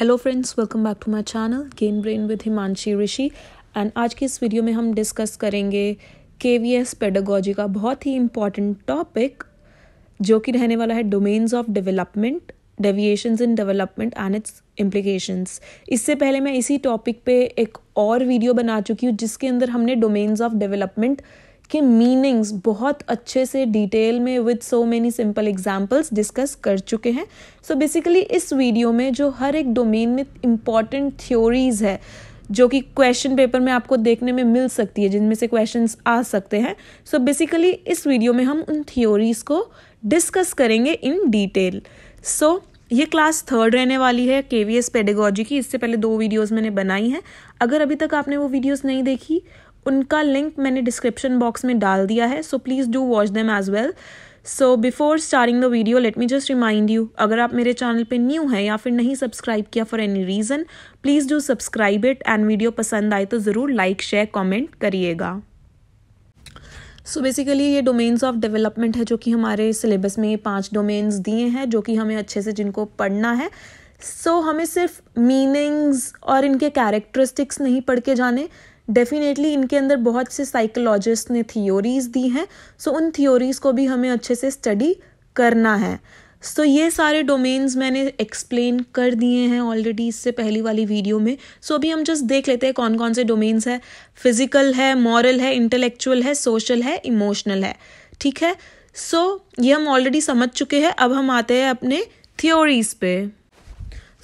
Hello friends, welcome back to my channel game brain with Himanshi Rishi. And आज के इस video में हम डिस्कस करेंगे केवीएस पेडागॉजी का बहुत ही इम्पॉर्टेंट टॉपिक जो कि रहने वाला है domains of development, deviations in development and its implications. इससे पहले मैं इसी टॉपिक पे एक और वीडियो बना चुकी हूँ जिसके अंदर हमने डोमेन्स ऑफ डेवलपमेंट के मीनिंग्स बहुत अच्छे से डिटेल में with so many simple examples discuss कर चुके हैं। सो बेसिकली इस वीडियो में जो हर एक डोमेन में इम्पॉर्टेंट थ्योरीज है जो कि क्वेश्चन पेपर में आपको देखने में मिल सकती है, जिनमें से क्वेश्चंस आ सकते हैं। सो बेसिकली इस वीडियो में हम उन थ्योरीज को डिस्कस करेंगे इन डिटेल। सो ये क्लास थर्ड रहने वाली है केवीएस पेडागॉजी की। इससे पहले दो वीडियोज़ मैंने बनाई हैं, अगर अभी तक आपने वो वीडियोज़ नहीं देखी उनका लिंक मैंने डिस्क्रिप्शन बॉक्स में डाल दिया है, so please do watch them as well. So before starting the video let me just remind you, अगर आप मेरे चैनल पे न्यू हैं या फिर नहीं सब्सक्राइब किया for any reason, please do subscribe it. And video पसंद आए तो ज़रूर लाइक शेयर कमेंट करिएगा। सो बेसिकली ये डोमेन्स ऑफ डेवलपमेंट है जो कि हमारे सिलेबस में 5 डोमेन्स दिए हैं जो कि हमें अच्छे से जिनको पढ़ना है। सो हमें सिर्फ मीनिंग्स और इनके कैरेक्टरिस्टिक्स नहीं पढ़ के जाने, डेफिनेटली इनके अंदर बहुत से साइकोलॉजिस्ट ने थियोरीज दी हैं, सो उन थियोरीज़ को भी हमें अच्छे से स्टडी करना है। सो ये सारे डोमेन्स मैंने एक्सप्लेन कर दिए हैं ऑलरेडी इससे पहली वाली वीडियो में। सो अभी हम जस्ट देख लेते हैं कौन कौन से डोमेन्स है। फिजिकल है, मॉरल है, इंटेलेक्चुअल है, सोशल है, इमोशनल है, ठीक है। सो ये हम ऑलरेडी समझ चुके हैं, अब हम आते हैं अपने थियोरीज पे।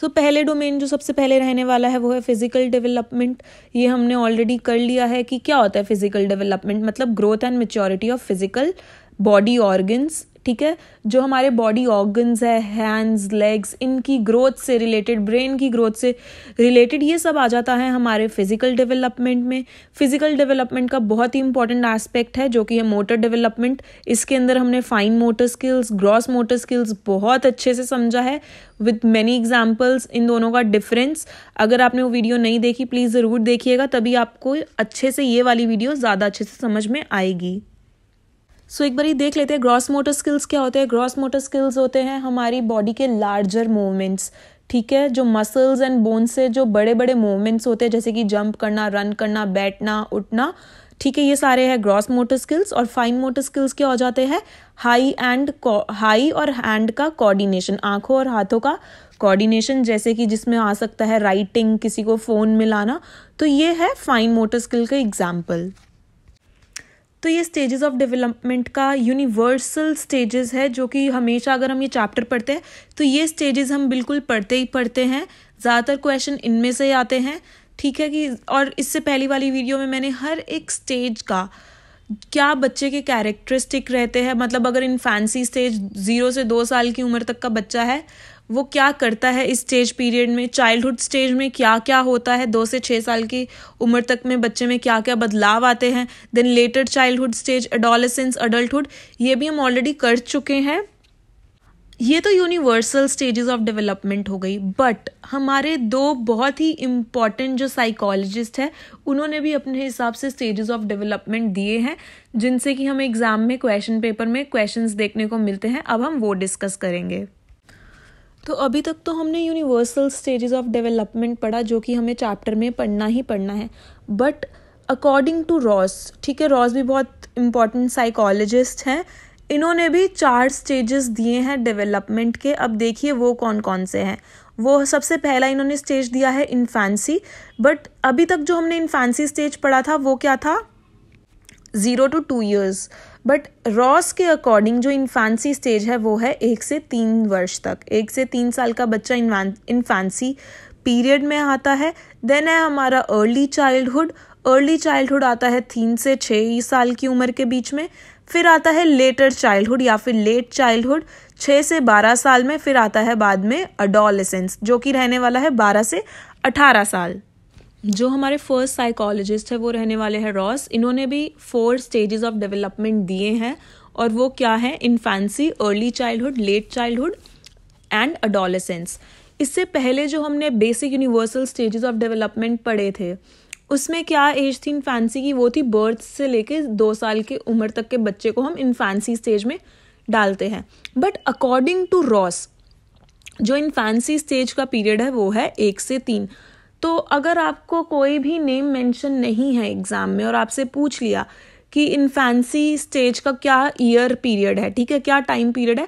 सो पहले डोमेन जो सबसे पहले रहने वाला है वो है फिजिकल डेवलपमेंट। ये हमने ऑलरेडी कर लिया है कि क्या होता है फिजिकल डेवलपमेंट, मतलब growth and maturity of physical body organs, ठीक है। जो हमारे बॉडी ऑर्गन्स है, हैंड्स लेग्स, इनकी ग्रोथ से रिलेटेड, ब्रेन की ग्रोथ से रिलेटेड, ये सब आ जाता है हमारे फिजिकल डेवलपमेंट में। फिजिकल डेवलपमेंट का बहुत ही इंपॉर्टेंट एस्पेक्ट है जो कि है मोटर डेवलपमेंट। इसके अंदर हमने fine motor skills, gross motor skills बहुत अच्छे से समझा है विद मैनी एग्जाम्पल्स, इन दोनों का डिफरेंस। अगर आपने वो वीडियो नहीं देखी प्लीज़ ज़रूर देखिएगा, तभी आपको अच्छे से ये वाली वीडियो ज़्यादा अच्छे से समझ में आएगी। सो एक बार ही देख लेते हैं ग्रॉस मोटर स्किल्स क्या होते हैं। ग्रॉस मोटर स्किल्स होते हैं हमारी बॉडी के लार्जर मूवमेंट्स, ठीक है, जो मसल्स एंड बोन्स से जो बड़े बड़े मूवमेंट्स होते हैं जैसे कि जंप करना, रन करना, बैठना, उठना, ठीक है, ये सारे हैं ग्रॉस मोटर स्किल्स। और फाइन मोटर स्किल्स क्या हो जाते हैं, हाई और हैंड का कोऑर्डिनेशन, आंखों और हाथों का कोऑर्डिनेशन, जैसे कि जिसमें आ सकता है राइटिंग, किसी को फ़ोन मिलाना, तो ये है फाइन मोटर स्किल का एग्जाम्पल। तो ये स्टेजेस ऑफ डेवलपमेंट का यूनिवर्सल स्टेजेस है जो कि हमेशा अगर हम ये चैप्टर पढ़ते हैं तो ये स्टेजेस हम बिल्कुल पढ़ते ही पढ़ते हैं, ज़्यादातर क्वेश्चन इनमें से आते हैं, ठीक है। कि और इससे पहली वाली वीडियो में मैंने हर एक स्टेज का क्या बच्चे के कैरेक्टरिस्टिक रहते हैं, मतलब अगर इन्फेंसी स्टेज 0 से 2 साल की उम्र तक का बच्चा है वो क्या करता है इस स्टेज पीरियड में, चाइल्डहुड स्टेज में क्या क्या होता है, 2 से 6 साल की उम्र तक में बच्चे में क्या क्या बदलाव आते हैं, then later childhood stage, adolescence, adulthood, ये भी हम ऑलरेडी कर चुके हैं। ये तो यूनिवर्सल स्टेजेस ऑफ डेवलपमेंट हो गई, बट हमारे 2 बहुत ही इम्पॉर्टेंट जो साइकोलॉजिस्ट हैं उन्होंने भी अपने हिसाब से स्टेजेस ऑफ डेवलपमेंट दिए हैं जिनसे कि हमें एग्जाम में क्वेश्चन पेपर में क्वेश्चंस देखने को मिलते हैं, अब हम वो डिस्कस करेंगे। तो अभी तक तो हमने यूनिवर्सल स्टेजेस ऑफ डेवलपमेंट पढ़ा जो कि हमें चैप्टर में पढ़ना ही पढ़ना है, बट अकॉर्डिंग टू रॉस, ठीक है, रॉस भी बहुत इम्पॉर्टेंट साइकोलॉजिस्ट हैं, इन्होंने भी 4 स्टेजेस दिए हैं डेवलपमेंट के। अब देखिए वो कौन कौन से हैं। वो सबसे पहला इन्होंने स्टेज दिया है इन्फेंसी, बट अभी तक जो हमने इन्फेंसी स्टेज पढ़ा था वो क्या था, 0 to 2 years, बट रॉस के अकॉर्डिंग जो इन्फेंसी स्टेज है वो है 1 से 3 वर्ष तक। 1 से 3 साल का बच्चा इन्फेंसी पीरियड में आता है। देन है हमारा अर्ली चाइल्डहुड। अर्ली चाइल्डहुड आता है 3 से 6 साल की उम्र के बीच में। फिर आता है लेटर चाइल्डहुड या फिर लेट चाइल्डहुड 6 से 12 साल में। फिर आता है बाद में एडोलेसेंस जो कि रहने वाला है 12 से 18 साल। जो हमारे फर्स्ट साइकोलॉजिस्ट है वो रहने वाले हैं रॉस, इन्होंने भी 4 स्टेजेस ऑफ डेवलपमेंट दिए हैं और वो क्या है, infancy, early childhood, late childhood and adolescence. इससे पहले जो हमने basic universal stages of development पढ़े थे उसमें क्या एज थी इन्फेंसी की, वो थी बर्थ से लेके 2 साल की उम्र तक के बच्चे को हम इन्फेंसी स्टेज में डालते हैं। बट अकॉर्डिंग टू रॉस जो इन्फेंसी स्टेज का पीरियड है वो है 1 से 3. तो अगर आपको कोई भी नेम मेंशन नहीं है एग्ज़ाम में और आपसे पूछ लिया कि इन्फेंसी स्टेज का क्या ईयर पीरियड है, ठीक है, क्या टाइम पीरियड है,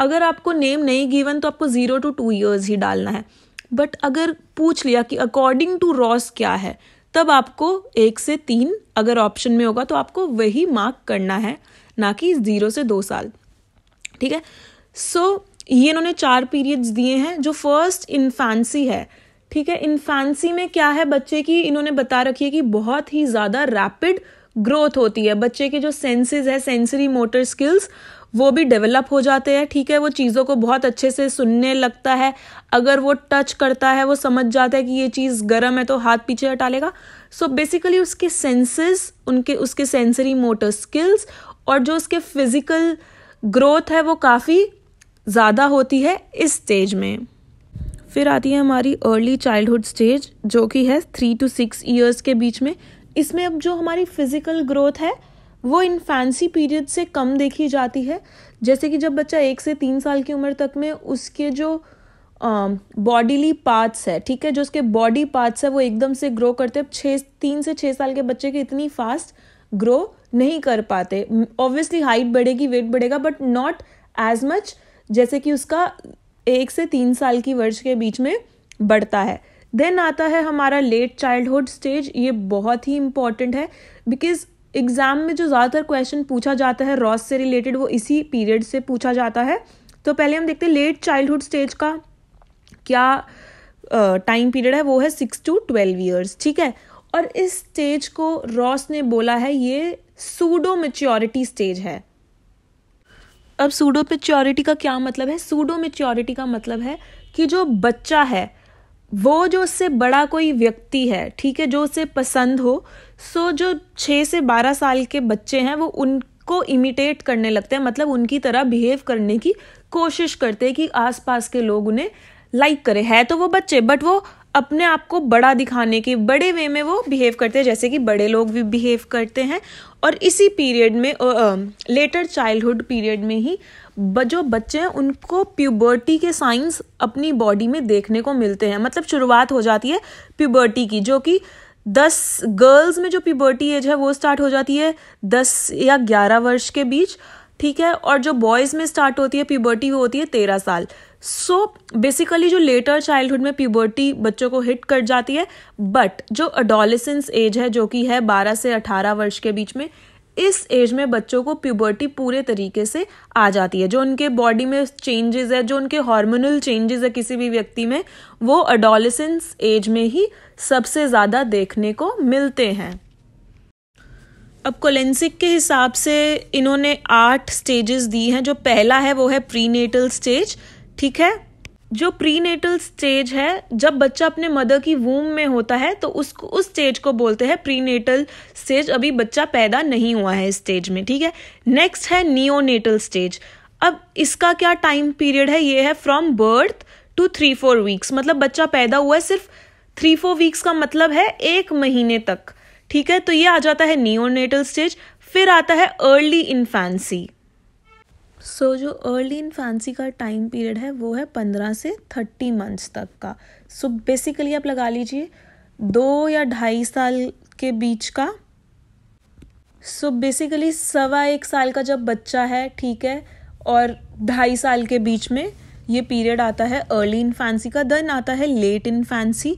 अगर आपको नेम नहीं गिवन तो आपको 0 to 2 years ही डालना है. बट अगर पूछ लिया कि अकॉर्डिंग टू रॉस क्या है, तब आपको 1 से 3 अगर ऑप्शन में होगा तो आपको वही मार्क करना है, ना कि 0 से 2 साल. ठीक है. सो ये इन्होंने 4 पीरियड्स दिए हैं. जो फर्स्ट इन्फेंसी है, ठीक है, इन्फेंसी में क्या है बच्चे की, इन्होंने बता रखी है कि बहुत ही ज़्यादा रैपिड ग्रोथ होती है. बच्चे के जो सेंसेस है, सेंसरी मोटर स्किल्स, वो भी डेवलप हो जाते हैं. ठीक है, वो चीज़ों को बहुत अच्छे से सुनने लगता है. अगर वो टच करता है वो समझ जाता है कि ये चीज़ गर्म है तो हाथ पीछे हटा लेगा. सो बेसिकली उसके सेंसेस, उसके सेंसरी मोटर स्किल्स और जो उसके फिजिकल ग्रोथ है वो काफ़ी ज़्यादा होती है इस स्टेज में. फिर आती है हमारी अर्ली चाइल्डहुड स्टेज, जो कि है 3 to 6 years के बीच में. इसमें अब जो हमारी फिजिकल ग्रोथ है वो इन्फेंसी पीरियड से कम देखी जाती है. जैसे कि जब बच्चा 1 से 3 साल की उम्र तक में उसके जो बॉडीली पार्ट्स है, ठीक है, जो उसके बॉडी पार्ट्स है वो एकदम से ग्रो करते हैं. 3 से 6 साल के बच्चे की इतनी फास्ट ग्रो नहीं कर पाते. ऑब्वियसली हाइट बढ़ेगी, वेट बढ़ेगा, बट नॉट एज मच जैसे कि उसका 1 से 3 साल की वर्ष के बीच में बढ़ता है. देन आता है हमारा लेट चाइल्डहुड स्टेज. ये बहुत ही इम्पॉर्टेंट है बिकॉज एग्ज़ाम में जो ज़्यादातर क्वेश्चन पूछा जाता है रॉस से रिलेटेड वो इसी पीरियड से पूछा जाता है. तो पहले हम देखते हैं लेट चाइल्डहुड स्टेज का क्या टाइम पीरियड है, वो है 6 to 12 years. ठीक है. और इस स्टेज को रॉस ने बोला है ये सूडो मेच्योरिटी स्टेज है. अब सूडो मेच्योरिटी का क्या मतलब है? सूडो मेच्योरिटी का मतलब है कि जो बच्चा है वो जो उससे बड़ा कोई व्यक्ति है, ठीक है, जो उसे पसंद हो, सो जो 6 से 12 साल के बच्चे हैं वो उनको इमिटेट करने लगते हैं, मतलब उनकी तरह बिहेव करने की कोशिश करते हैं कि आसपास के लोग उन्हें लाइक करें. है तो वो बच्चे, बट वो अपने आप को बड़ा दिखाने के बड़े वे में वो बिहेव करते हैं, जैसे कि बड़े लोग भी बिहेव करते हैं. और इसी पीरियड में, लेटर चाइल्डहुड पीरियड में ही जो बच्चे हैं उनको प्यूबर्टी के साइंस अपनी बॉडी में देखने को मिलते हैं. मतलब शुरुआत हो जाती है प्यूबर्टी की, जो कि 10 गर्ल्स में जो प्यूबर्टी एज है वो स्टार्ट हो जाती है 10 या 11 वर्ष के बीच. ठीक है. और जो बॉयज़ में स्टार्ट होती है प्यूबर्टी वो होती है 13 साल. सो बेसिकली जो लेटर चाइल्डहुड में प्यूबर्टी बच्चों को हिट कर जाती है. बट जो एडोलेसेंस एज है, जो कि है 12 से 18 वर्ष के बीच में, इस एज में बच्चों को प्यूबर्टी पूरे तरीके से आ जाती है. जो उनके बॉडी में चेंजेस है, जो उनके हार्मोनल चेंजेस है किसी भी व्यक्ति में, वो एडोलेसेंस एज में ही सबसे ज़्यादा देखने को मिलते हैं. अब कोलेंसिक के हिसाब से इन्होंने 8 stages दी हैं. जो पहला है वो है प्रीनेटल स्टेज. ठीक है. जो प्रीनेटल स्टेज है, जब बच्चा अपने मदर की वूम में होता है तो उसको, उस स्टेज को बोलते हैं प्रीनेटल स्टेज. अभी बच्चा पैदा नहीं हुआ है इस स्टेज में. ठीक है. नेक्स्ट है नियोनेटल स्टेज. अब इसका क्या टाइम पीरियड है? ये है फ्रॉम बर्थ टू 3-4 weeks. मतलब बच्चा पैदा हुआ है, सिर्फ 3-4 weeks का मतलब है 1 महीने तक. ठीक है. तो ये आ जाता है नियोनेटल स्टेज. फिर आता है अर्ली इन्फेंसी. सो जो अर्ली इन्फेंसी का टाइम पीरियड है वो है 15 से 30 months तक का. सो बेसिकली आप लगा लीजिए 2 या 2.5 साल के बीच का. सो बेसिकली 1.25 साल का जब बच्चा है, ठीक है, और 2.5 साल के बीच में ये पीरियड आता है अर्ली इन्फेंसी का. देन आता है लेट इन्फेंसी,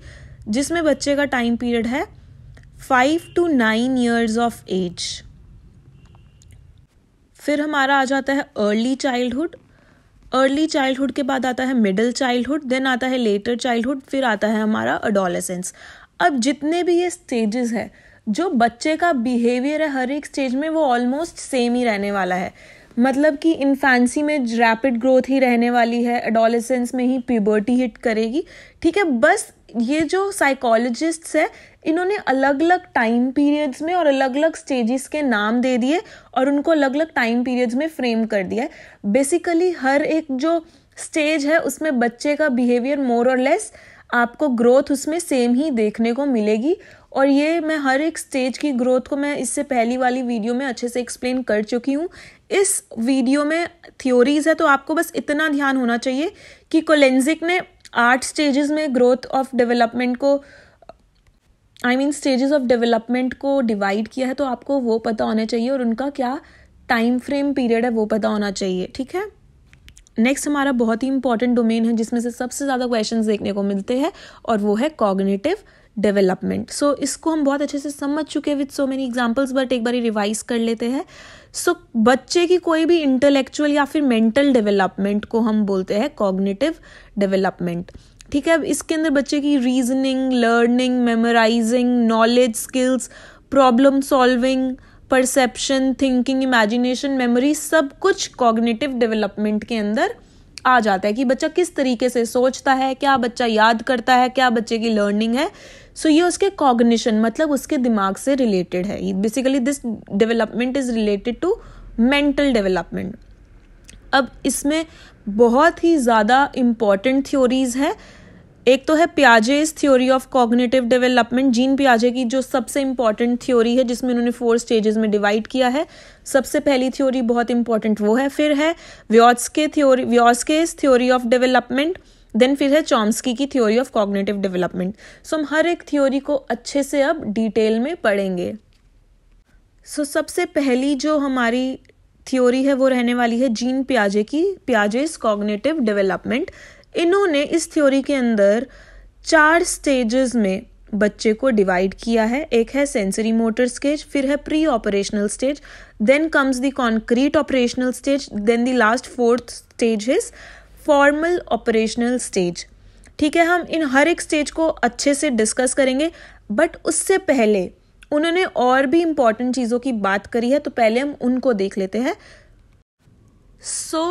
जिसमें बच्चे का टाइम पीरियड है 5 to 9 years ऑफ एज. फिर हमारा आ जाता है अर्ली चाइल्डहुड. अर्ली चाइल्डहुड के बाद आता है मिडिल चाइल्डहुड, देन आता है लेटर चाइल्डहुड, फिर आता है हमारा एडोलेसेंस. अब जितने भी ये स्टेजेस है, जो बच्चे का बिहेवियर है हर एक स्टेज में वो ऑलमोस्ट सेम ही रहने वाला है. मतलब कि इन्फेंसी में रैपिड ग्रोथ ही रहने वाली है, एडोलेसेंस में ही प्यूबर्टी हिट करेगी. ठीक है. बस ये जो साइकोलॉजिस्ट्स है इन्होंने अलग अलग टाइम पीरियड्स में और अलग अलग स्टेजेस के नाम दे दिए और उनको अलग अलग टाइम पीरियड्स में फ्रेम कर दिया है. बेसिकली हर एक जो स्टेज है उसमें बच्चे का बिहेवियर मोर और लेस, आपको ग्रोथ उसमें सेम ही देखने को मिलेगी. और ये मैं हर एक स्टेज की ग्रोथ को मैं इससे पहली वाली वीडियो में अच्छे से एक्सप्लेन कर चुकी हूँ. इस वीडियो में थ्योरीज है तो आपको बस इतना ध्यान होना चाहिए कि कोलेंजिक ने 8 स्टेजेस में ग्रोथ ऑफ डेवलपमेंट को स्टेजेस ऑफ डेवलपमेंट को डिवाइड किया है, तो आपको वो पता होना चाहिए और उनका क्या टाइम फ्रेम पीरियड है वो पता होना चाहिए, ठीक है। नेक्स्ट हमारा बहुत ही इंपॉर्टेंट डोमेन है जिसमें से सबसे ज़्यादा क्वेश्चंस देखने को मिलते हैं और वो है कॉग्निटिव डेवलपमेंट। सो इसको हम बहुत अच्छे से समझ चुके हैं with so many examples, but एक बार रिवाइज कर लेते हैं। सो बच्चे की कोई भी इंटेलेक्चुअल या फिर मेंटल डेवलपमेंट को हम बोलते हैं कॉग्निटिव डेवलपमेंट, ठीक है। अब इसके अंदर बच्चे की reasoning, learning, memorising, knowledge, skills, problem solving, perception, thinking, imagination, memory, सब कुछ कॉग्निटिव डेवलपमेंट के अंदर आ जाता है कि बच्चा किस तरीके से सोचता है, क्या बच्चा याद करता है, क्या बच्चे की लर्निंग है। सो ये उसके कॉग्निशन मतलब उसके दिमाग से रिलेटेड है। Basically this development is related to mental development. अब इसमें बहुत ही ज़्यादा इम्पॉर्टेंट थ्योरीज है। एक तो है Piaget's theory of cognitive development, Jean पियाजे की जो सबसे इम्पॉर्टेंट थ्योरी है जिसमें उन्होंने 4 स्टेजेस में डिवाइड किया है। सबसे पहली थ्योरी बहुत इंपॉर्टेंट वो है। फिर है Vygotsky's theory of development, then फिर है चॉम्स्की की theory of cognitive development. So हम हर एक थ्योरी को अच्छे से अब डिटेल में पढ़ेंगे। सो सबसे पहली जो हमारी थ्योरी है वो रहने वाली है जीन पियाजे की, पियाजेस कॉग्निटिव डेवलपमेंट। इन्होंने इस थ्योरी के अंदर 4 स्टेजेस में बच्चे को डिवाइड किया है। एक है सेंसरी मोटर स्टेज, फिर है pre operational stage, then comes the concrete operational stage, then the last 4th stage is formal operational stage, ठीक है। हम इन हर एक स्टेज को अच्छे से डिस्कस करेंगे, बट उससे पहले उन्होंने और भी इम्पॉर्टेंट चीज़ों की बात करी है, तो पहले हम उनको देख लेते हैं। सो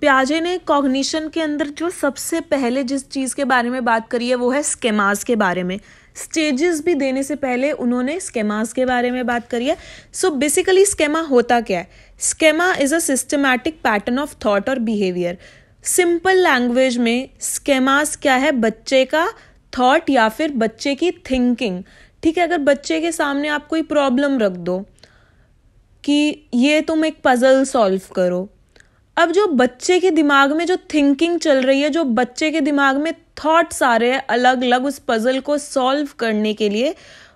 पियाजे ने कॉग्निशन के अंदर जो सबसे पहले जिस चीज़ के बारे में बात करी है वो है स्केमास के बारे में। स्टेजेस भी देने से पहले उन्होंने स्केमास के बारे में बात करी है। सो बेसिकली स्केमा होता क्या है? Schema is a systematic pattern of thought और बिहेवियर। सिंपल लैंग्वेज में स्केमास क्या है? बच्चे का थॉट या फिर बच्चे की थिंकिंग, ठीक है। अगर बच्चे के सामने आप कोई प्रॉब्लम रख दो कि ये तुम एक पजल सॉल्व करो, अब जो बच्चे के दिमाग में जो थिंकिंग चल रही है, जो बच्चे के दिमाग में थॉट्स आ रहे हैं अलग अलग उस पजल को सॉल्व करने के लिए,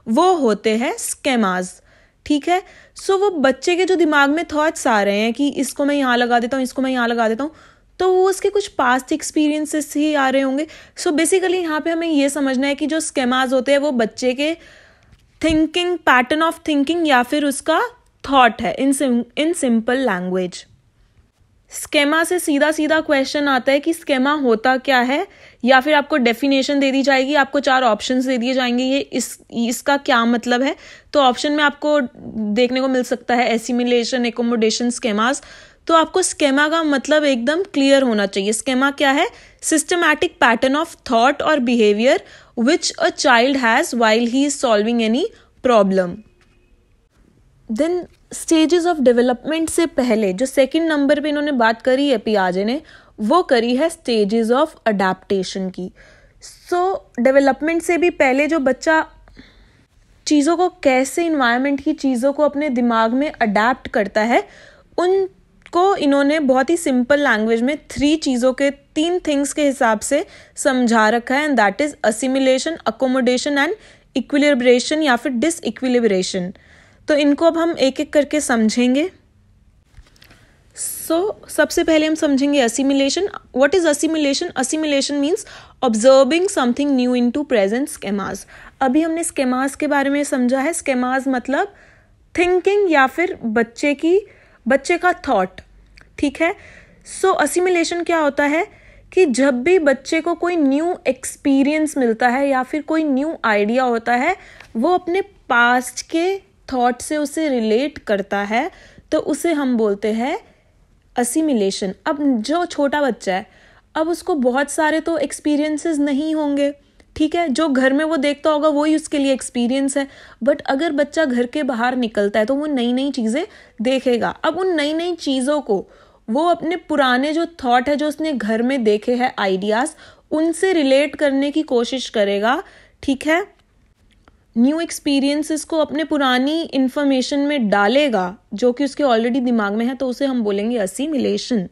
वो होते हैं स्केमास, ठीक है। सो वो बच्चे के जो दिमाग में थॉट्स आ रहे हैं कि इसको मैं यहाँ लगा देता हूँ, इसको मैं यहाँ लगा देता हूँ, तो वो उसके कुछ पास्ट एक्सपीरियंसेस ही आ रहे होंगे। सो बेसिकली यहाँ पे हमें ये समझना है कि जो स्केमास होते हैं वो बच्चे के थिंकिंग, पैटर्न ऑफ थिंकिंग या फिर उसका थॉट है इन सिंपल लैंग्वेज। स्केमा से सीधा सीधा क्वेश्चन आता है कि स्केमा होता क्या है, या फिर आपको डेफिनेशन दे दी जाएगी, आपको 4 ऑप्शंस दे दिए जाएंगे ये इसका क्या मतलब है। तो ऑप्शन में आपको देखने को मिल सकता है एसिमिलेशन, एकोमोडेशन, स्केमास। तो आपको स्केमा का मतलब एकदम क्लियर होना चाहिए। स्केमा क्या है? सिस्टमैटिक पैटर्न ऑफ थॉट और behaviour which a child has while he is solving any problem. Then stages of development से पहले जो सेकंड नंबर पे इन्होंने बात करी है पियाजे ने, वो करी है स्टेजेस ऑफ अडेप्टेशन की। सो डेवलपमेंट से भी पहले जो बच्चा चीज़ों को कैसे, इन्वायरमेंट की चीज़ों को अपने दिमाग में अडेप्ट करता है, उनको इन्होंने बहुत ही सिंपल लैंग्वेज में 3 चीज़ों के, 3 थिंग्स के हिसाब से समझा रखा है, and that is assimilation, accommodation and equilibration या फिर डिसइक्विलिब्रेशन। तो इनको अब हम एक एक करके समझेंगे। सो सबसे पहले हम समझेंगे assimilation. What is assimilation? Assimilation means observing something new in to present schemas. अभी हमने स्केमास के बारे में समझा है। स्केमास मतलब थिंकिंग या फिर बच्चे का थॉट, ठीक है। सो असिमिलेशन क्या होता है कि जब भी बच्चे को कोई न्यू एक्सपीरियंस मिलता है या फिर कोई न्यू आइडिया होता है, वो अपने पास्ट के थॉट से उसे रिलेट करता है, तो उसे हम बोलते हैं असिमिलेशन। अब जो छोटा बच्चा है, अब उसको बहुत सारे तो एक्सपीरियंसेस नहीं होंगे, ठीक है। जो घर में वो देखता होगा वही उसके लिए एक्सपीरियंस है, बट अगर बच्चा घर के बाहर निकलता है तो वो नई नई चीज़ें देखेगा। अब उन नई नई चीज़ों को वो अपने पुराने जो थॉट है, जो उसने घर में देखे हैं आइडियाज़, उनसे रिलेट करने की कोशिश करेगा, ठीक है। न्यू एक्सपीरियंसेस को अपने पुरानी इन्फॉर्मेशन में डालेगा जो कि उसके ऑलरेडी दिमाग में है, तो उसे हम बोलेंगे असिमिलेशन।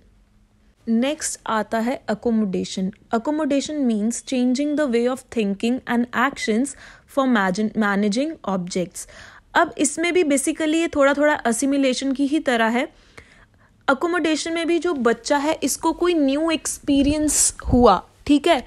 नेक्स्ट आता है accommodation. Accommodation means changing the way of thinking and actions for managing objects. अब इसमें भी बेसिकली ये थोड़ा थोड़ा असिमिलेशन की ही तरह है. अकोमोडेशन में भी जो बच्चा है इसको कोई न्यू एक्सपीरियंस हुआ, ठीक है,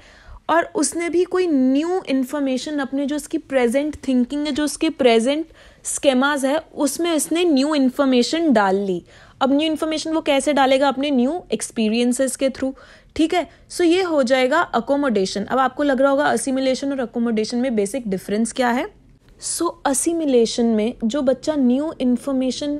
और उसने भी कोई न्यू इन्फॉर्मेशन अपने जो उसकी प्रेजेंट थिंकिंग है, जो उसके प्रेजेंट स्केमाज है, उसमें इसने न्यू इन्फॉर्मेशन डाल ली. अब न्यू इन्फॉर्मेशन वो कैसे डालेगा? अपने न्यू एक्सपीरियंसेस के थ्रू, ठीक है. सो ये हो जाएगा अकोमोडेशन. अब आपको लग रहा होगा असिमिलेशन और अकोमोडेशन में बेसिक डिफरेंस क्या है. सो असिमिलेशन में जो बच्चा न्यू इन्फॉर्मेशन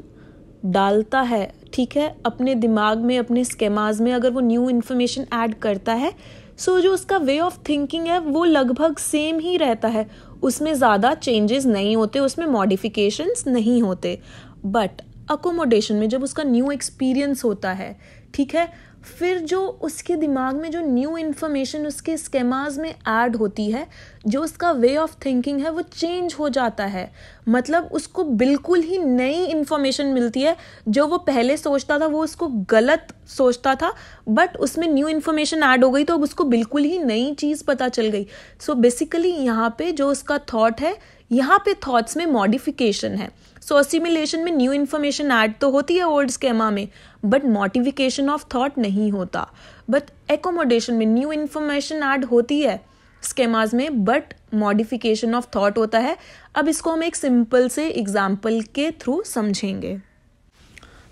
डालता है, ठीक है, अपने दिमाग में, अपने स्केमाज में अगर वो न्यू इन्फॉर्मेशन ऐड करता है, सो जो उसका वे ऑफ थिंकिंग है वो लगभग सेम ही रहता है. उसमें ज़्यादा चेंजेस नहीं होते, उसमें मॉडिफिकेशंस नहीं होते. बट अकोमोडेशन में जब उसका न्यू एक्सपीरियंस होता है, ठीक है, फिर जो उसके दिमाग में जो न्यू इन्फॉर्मेशन उसके स्केमाज में ऐड होती है, जो उसका वे ऑफ थिंकिंग है वो चेंज हो जाता है. मतलब उसको बिल्कुल ही नई इन्फॉर्मेशन मिलती है. जो वो पहले सोचता था वो उसको गलत सोचता था, बट उसमें न्यू इन्फॉर्मेशन ऐड हो गई तो अब उसको बिल्कुल ही नई चीज़ पता चल गई. सो बेसिकली यहाँ पे जो उसका थॉट है, यहाँ पे थॉट्स में मॉडिफिकेशन है. सो असिमिलेशन में न्यू इन्फॉर्मेशन ऐड तो होती है ओल्ड स्केमा में, बट मॉडिफिकेशन ऑफ थॉट नहीं होता. बट एकोमोडेशन में न्यू इन्फॉर्मेशन ऐड होती है स्केमाज में, बट मॉडिफिकेशन ऑफ थॉट होता है. अब इसको हम एक सिंपल से एग्जाम्पल के थ्रू समझेंगे.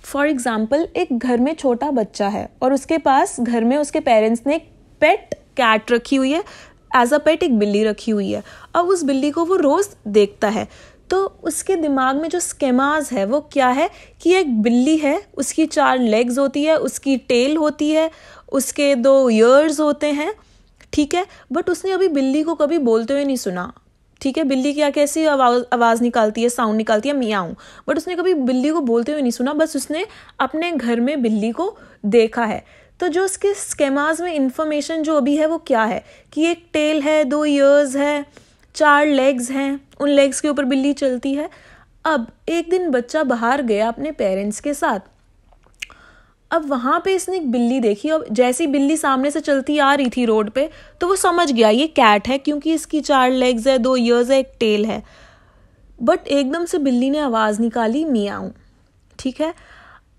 फॉर एग्जाम्पल, एक घर में छोटा बच्चा है और उसके पास घर में उसके पेरेंट्स ने एक पेट कैट रखी हुई है, एज अ पेट एक बिल्ली रखी हुई है. अब उस बिल्ली को वो रोज़ देखता है, तो उसके दिमाग में जो स्केमाज है वो क्या है कि एक बिल्ली है, उसकी 4 लेग्स होती है, उसकी टेल होती है, उसके 2 ईयर्स होते हैं, ठीक है. बट उसने अभी बिल्ली को कभी बोलते हुए नहीं सुना, ठीक है. बिल्ली क्या कैसी आवाज़ निकालती है, साउंड निकालती है, मियाऊं. बट उसने कभी बिल्ली को बोलते हुए नहीं सुना, बस उसने अपने घर में बिल्ली को देखा है. तो जो उसके स्केमाज में इन्फॉर्मेशन जो अभी है वो क्या है कि एक टेल है, 2 ईयर्स है, 4 लेग्स हैं, उन लेग्स के ऊपर बिल्ली चलती है. अब एक दिन बच्चा बाहर गया अपने पेरेंट्स के साथ. अब वहाँ पे इसने एक बिल्ली देखी. अब जैसी बिल्ली सामने से चलती आ रही थी रोड पे, तो वो समझ गया ये कैट है क्योंकि इसकी 4 लेग्स है, 2 ईयर्स है, एक टेल है. बट एकदम से बिल्ली ने आवाज़ निकाली मियाऊं, ठीक है.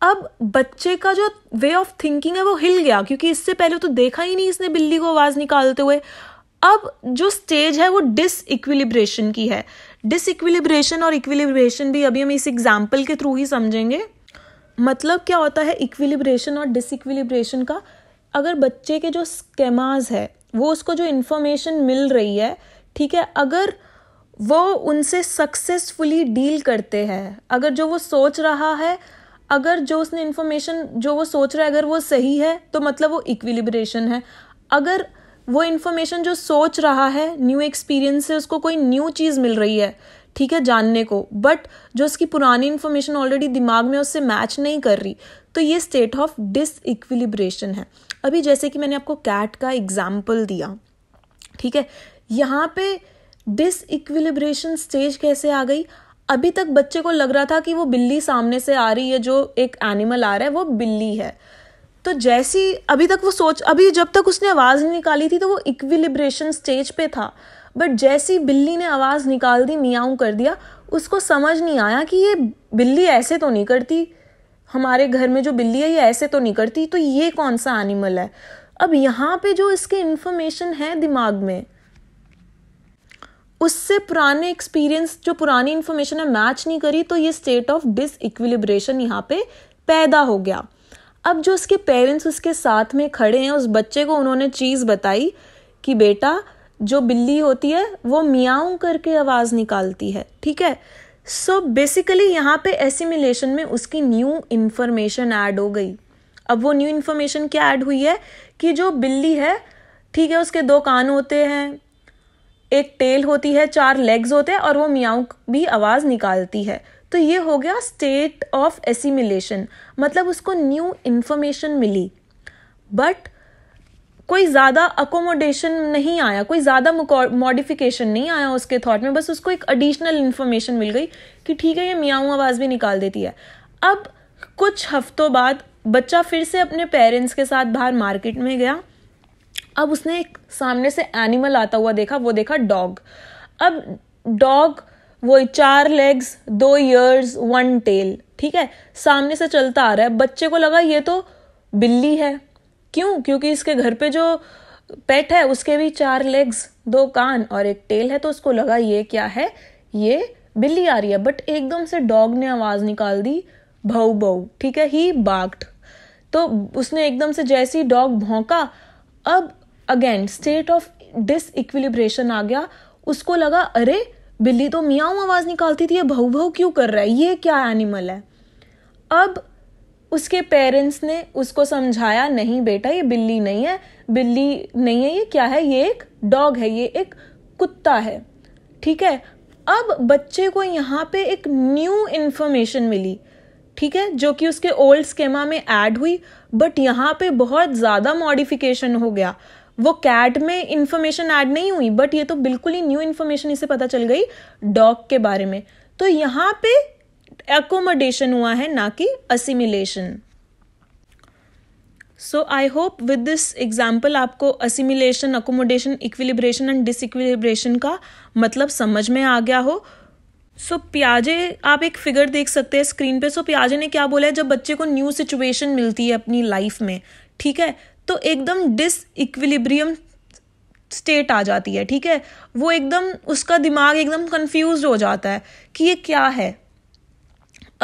अब बच्चे का जो वे ऑफ थिंकिंग है वो हिल गया क्योंकि इससे पहले तो देखा ही नहीं इसने बिल्ली को आवाज़ निकालते हुए. अब जो स्टेज है वो डिसइक्विलिब्रेशन की है. डिसइक्विलिब्रेशन और इक्विलिब्रेशन भी अभी हम इस एग्जाम्पल के थ्रू ही समझेंगे. मतलब क्या होता है इक्विलिब्रेशन और डिसइक्विलिब्रेशन का? अगर बच्चे के जो स्केमाज है वो उसको जो इन्फॉर्मेशन मिल रही है, ठीक है, अगर वो उनसे सक्सेसफुली डील करते हैं, अगर जो वो सोच रहा है, अगर जो उसने इन्फॉर्मेशन जो वो सोच रहा है अगर वो सही है तो मतलब वो इक्विलिब्रेशन है. अगर वो इन्फॉर्मेशन जो सोच रहा है न्यू एक्सपीरियंस से उसको कोई न्यू चीज़ मिल रही है, ठीक है, जानने को, बट जो उसकी पुरानी इन्फॉर्मेशन ऑलरेडी दिमाग में उससे मैच नहीं कर रही, तो ये स्टेट ऑफ डिसइक्विलिब्रेशन है. अभी जैसे कि मैंने आपको कैट का एग्जाम्पल दिया, ठीक है, यहाँ पे डिसइक्विलिब्रेशन स्टेज कैसे आ गई? अभी तक बच्चे को लग रहा था कि वो बिल्ली सामने से आ रही है, जो एक एनिमल आ रहा है वो बिल्ली है. तो जैसी अभी तक वो सोच, अभी जब तक उसने आवाज़ नहीं निकाली थी तो वो इक्विलिब्रेशन स्टेज पे था. बट जैसी बिल्ली ने आवाज़ निकाल दी, मियाऊं कर दिया, उसको समझ नहीं आया कि ये बिल्ली ऐसे तो नहीं करती, हमारे घर में जो बिल्ली है ये ऐसे तो नहीं करती, तो ये कौन सा एनिमल है? अब यहाँ पे जो इसकी इन्फॉर्मेशन है दिमाग में, उससे पुराने एक्सपीरियंस जो पुरानी इन्फॉर्मेशन है मैच नहीं करी, तो ये स्टेट ऑफ डिसइक्विलिब्रेशन यहाँ पे पैदा हो गया. अब जो उसके पेरेंट्स उसके साथ में खड़े हैं, उस बच्चे को उन्होंने चीज़ बताई कि बेटा जो बिल्ली होती है वो मियाऊं करके आवाज़ निकालती है, ठीक है. सो बेसिकली यहाँ पे एसिमिलेशन में उसकी न्यू इन्फॉर्मेशन ऐड हो गई. अब वो न्यू इन्फॉर्मेशन क्या ऐड हुई है कि जो बिल्ली है, ठीक है, उसके 2 कान होते हैं, एक टेल होती है, 4 लेग्स होते हैं और वो मियाऊं भी आवाज़ निकालती है. तो ये हो गया स्टेट ऑफ एसिमिलेशन. मतलब उसको न्यू इन्फॉर्मेशन मिली बट कोई ज़्यादा अकोमोडेशन नहीं आया, कोई ज़्यादा मॉडिफिकेशन नहीं आया उसके थॉट में, बस उसको एक एडिशनल इन्फॉर्मेशन मिल गई कि ठीक है ये मियाऊं आवाज़ भी निकाल देती है. अब कुछ हफ्तों बाद बच्चा फिर से अपने पेरेंट्स के साथ बाहर मार्केट में गया। अब उसने एक सामने से एनिमल आता हुआ देखा, वो देखा डॉग। अब डॉग वो 4 legs, 2 ears, 1 tail, ठीक है, सामने से चलता आ रहा है। बच्चे को लगा ये तो बिल्ली है। क्यों? क्योंकि इसके घर पे जो पेट है उसके भी 4 legs, 2 ears और 1 tail है, तो उसको लगा ये क्या है, ये बिल्ली आ रही है। बट एकदम से डॉग ने आवाज निकाल दी, भाऊ भाऊ, ठीक है, ही बार्क्ड। तो उसने एकदम से जैसी डॉग भौंका, अब again state of disequilibration आ गया। उसको लगा अरे बिल्ली तो मियाऊ आवाज निकालती थी, ये भाऊ भाऊ क्यों कर रहा है, ये क्या एनिमल है। अब उसके पेरेंट्स ने उसको समझाया, नहीं बेटा ये बिल्ली नहीं है, बिल्ली नहीं है, ये क्या है, ये एक डॉग है, ये एक कुत्ता है, ठीक है। अब बच्चे को यहाँ पे एक न्यू इन्फॉर्मेशन मिली, ठीक है, जो कि उसके ओल्ड स्केमा में ऐड हुई, बट यहाँ पे बहुत ज़्यादा मॉडिफिकेशन हो गया। वो कैट में इन्फॉर्मेशन ऐड नहीं हुई, बट ये तो बिल्कुल ही न्यू इन्फॉर्मेशन इसे पता चल गई डॉग के बारे में। तो यहाँ पे accommodation हुआ है, ना कि assimilation। So I hope with this example आपको assimilation, accommodation, equilibration and disequilibration का मतलब समझ में आ गया हो। सो पियाजे, आप एक फिगर देख सकते हैं स्क्रीन पे। सो पियाजे ने क्या बोला है, जब बच्चे को न्यू सिचुएशन मिलती है अपनी लाइफ में, ठीक है, तो एकदम डिसइक्विलिब्रियम स्टेट आ जाती है, ठीक है, वो एकदम उसका दिमाग एकदम कंफ्यूज हो जाता है कि ये क्या है।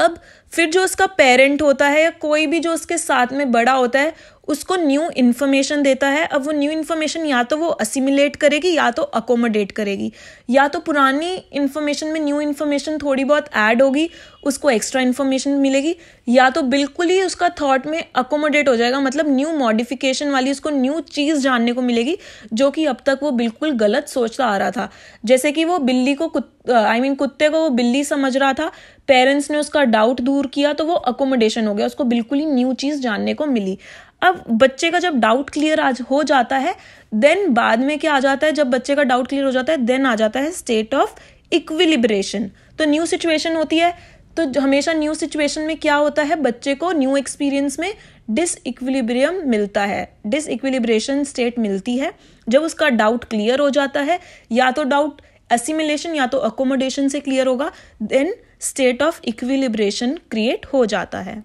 अब फिर जो उसका पेरेंट होता है या कोई भी जो उसके साथ में बड़ा होता है उसको न्यू इन्फॉर्मेशन देता है। अब वो न्यू इन्फॉर्मेशन या तो वो असिमिलेट करेगी या तो अकोमोडेट करेगी, या तो पुरानी इन्फॉर्मेशन में न्यू इन्फॉर्मेशन थोड़ी बहुत ऐड होगी, उसको एक्स्ट्रा इन्फॉर्मेशन मिलेगी, या तो बिल्कुल ही उसका थॉट में अकोमोडेट हो जाएगा, मतलब न्यू मॉडिफिकेशन वाली उसको न्यू चीज़ जानने को मिलेगी जो कि अब तक वो बिल्कुल गलत सोचता आ रहा था। जैसे कि वो बिल्ली को कुत्ते को वो बिल्ली समझ रहा था, पेरेंट्स ने उसका डाउट दूर किया तो वो अकोमोडेशन हो गया, उसको बिल्कुल ही न्यू चीज़ जानने को मिली। अब बच्चे का जब डाउट क्लियर आज हो जाता है, देन बाद में क्या आ जाता है, जब बच्चे का डाउट क्लियर हो जाता है देन आ जाता है स्टेट ऑफ इक्विलिब्रेशन। तो न्यू सिचुएशन होती है, तो हमेशा न्यू सिचुएशन में क्या होता है, बच्चे को न्यू एक्सपीरियंस में डिसइक्विलिब्रियम मिलता है, डिसइक्विलिब्रेशन स्टेट मिलती है। जब उसका डाउट क्लियर हो जाता है, या तो डाउट असिमिलेशन या तो अकोमोडेशन से क्लियर होगा, then state of equilibration create हो जाता है।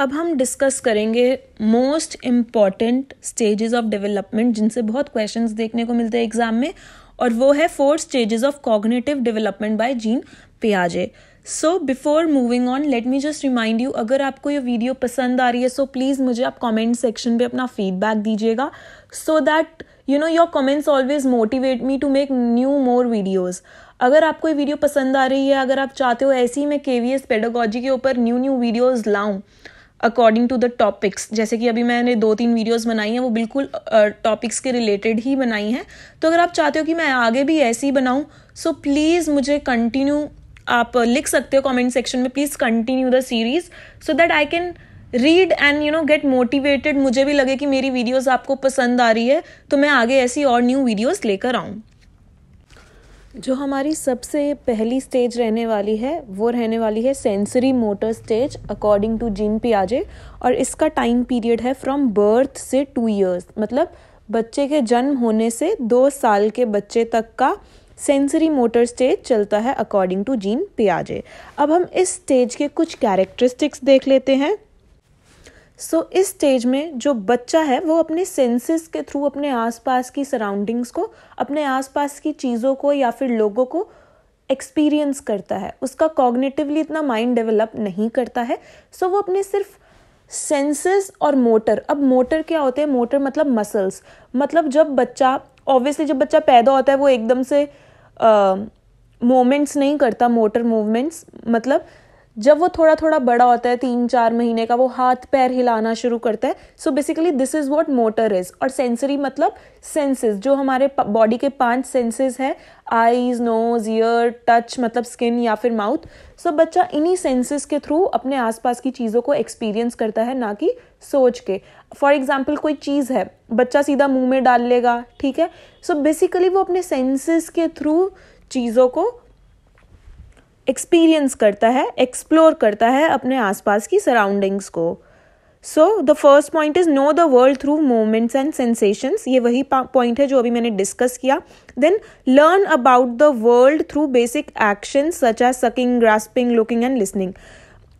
अब हम डिस्कस करेंगे most important stages of development, जिनसे बहुत क्वेश्चंस देखने को मिलते हैं एग्जाम में, और वो है 4 stages of cognitive development by Jean पियाजे। So before moving on let me just remind you, अगर आपको ये वीडियो पसंद आ रही है सो प्लीज़ मुझे आप कमेंट सेक्शन पे अपना फीडबैक दीजिएगा, so that you know your comments always motivate me to make new more videos. अगर आपको ये वीडियो पसंद आ रही है, अगर आप चाहते हो ऐसी मैं KVS पेडागॉजी के ऊपर न्यू वीडियोज़ लाऊँ अकॉर्डिंग टू द टॉपिक्स, जैसे कि अभी मैंने 2-3 वीडियोस बनाई हैं, वो बिल्कुल टॉपिक्स के रिलेटेड ही बनाई हैं, तो अगर आप चाहते हो कि मैं आगे भी ऐसे ही बनाऊँ सो प्लीज़ मुझे कंटिन्यू, आप लिख सकते हो कमेंट सेक्शन में, please continue the series so that I can read and you know get motivated, मुझे भी लगे कि मेरी वीडियोज़ आपको पसंद आ रही है तो मैं आगे ऐसी और न्यू वीडियोज़ लेकर आऊँ। जो हमारी सबसे पहली स्टेज रहने वाली है वो रहने वाली है sensory motor stage according to Jean पियाजे, और इसका टाइम पीरियड है फ्रॉम बर्थ से 2 years, मतलब बच्चे के जन्म होने से 2 साल के बच्चे तक का सेंसरी मोटर स्टेज चलता है अकॉर्डिंग टू जीन पियाजे। अब हम इस स्टेज के कुछ कैरेक्टरिस्टिक्स देख लेते हैं। सो इस स्टेज में जो बच्चा है वो अपने सेंसेस के थ्रू अपने आसपास की सराउंडिंग्स को, अपने आसपास की चीज़ों को या फिर लोगों को एक्सपीरियंस करता है, उसका कॉग्निटिवली इतना माइंड डेवलप नहीं करता है। सो वो अपने सिर्फ सेंसेस और मोटर, अब मोटर क्या होते हैं, मोटर मतलब मसल्स, मतलब जब बच्चा ऑब्वियसली जब बच्चा पैदा होता है वो एकदम से मूवमेंट्स नहीं करता, मोटर मूवमेंट्स, मतलब जब वो थोड़ा थोड़ा बड़ा होता है 3-4 महीने का वो हाथ पैर हिलाना शुरू करता है। So basically this is what motor is. और सेंसरी मतलब सेंसेस, जो हमारे बॉडी के 5 senses है, आईज, नोज, ईयर, टच मतलब स्किन या फिर माउथ। सो बच्चा इन्हीं सेंसेस के थ्रू अपने आसपास की चीज़ों को एक्सपीरियंस करता है, ना कि सोच के। फॉर एग्जाम्पल कोई चीज़ है, बच्चा सीधा मुँह में डाल लेगा, ठीक है। सो बेसिकली वो अपने सेंसेस के थ्रू चीज़ों को एक्सपीरियंस करता है, एक्सप्लोर करता है अपने आसपास की सराउंडिंग्स को. So the first point is know the world through moments and sensations. ये वही पॉइंट है जो अभी मैंने डिस्कस किया. Then learn about the world through basic action such as sucking, grasping, looking and listening.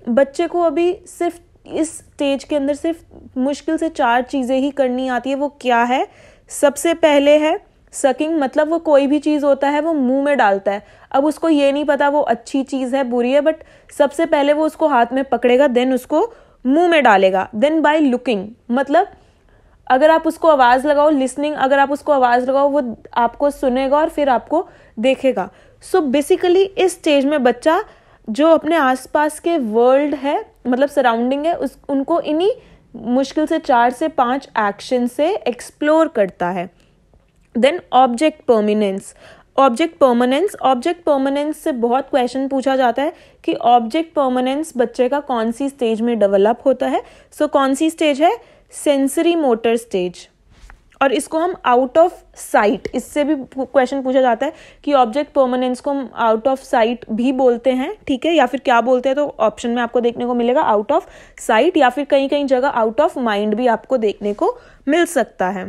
बच्चे को अभी सिर्फ इस स्टेज के अंदर सिर्फ मुश्किल से 4 चीज़ें ही करनी आती है. वो क्या है? सबसे पहले है सकिंग, मतलब वो कोई भी चीज़ होता है वो मुंह में डालता है. अब उसको ये नहीं पता वो अच्छी चीज़ है बुरी है, बट सबसे पहले वो उसको हाथ में पकड़ेगा, देन उसको मुंह में डालेगा. देन बाय लुकिंग, मतलब अगर आप उसको आवाज़ लगाओ. लिसनिंग, अगर आप उसको आवाज़ लगाओ वो आपको सुनेगा और फिर आपको देखेगा. सो बेसिकली इस स्टेज में बच्चा जो अपने आसपास के वर्ल्ड है, मतलब सराउंडिंग है, उनको इन्हीं मुश्किल से 4 से 5 एक्शन से एक्सप्लोर करता है. Then object permanence. Object permanence से बहुत क्वेश्चन पूछा जाता है कि ऑब्जेक्ट परमानेंस बच्चे का कौन सी स्टेज में डेवलप होता है. सो कौन सी स्टेज है? Sensory motor stage. और इसको हम आउट ऑफ साइट, इससे भी क्वेश्चन पूछा जाता है कि ऑब्जेक्ट परमानेंस को हम आउट ऑफ साइट भी बोलते हैं, ठीक है, या फिर क्या बोलते हैं? तो ऑप्शन में आपको देखने को मिलेगा आउट ऑफ साइट, या फिर कहीं कहीं जगह आउट ऑफ माइंड भी आपको देखने को मिल सकता है.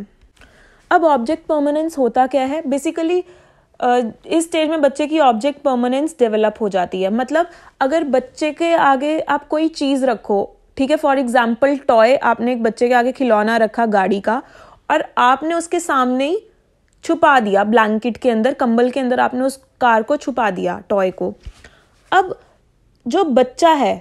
अब ऑब्जेक्ट परमानेंस होता क्या है? बेसिकली इस स्टेज में बच्चे की ऑब्जेक्ट परमानेंस डेवलप हो जाती है. मतलब अगर बच्चे के आगे आप कोई चीज़ रखो, ठीक है, फॉर एग्जाम्पल टॉय, आपने एक बच्चे के आगे खिलौना रखा गाड़ी का और आपने उसके सामने ही छुपा दिया, ब्लैंकेट के अंदर, कंबल के अंदर आपने उस कार को छुपा दिया, टॉय को. अब जो बच्चा है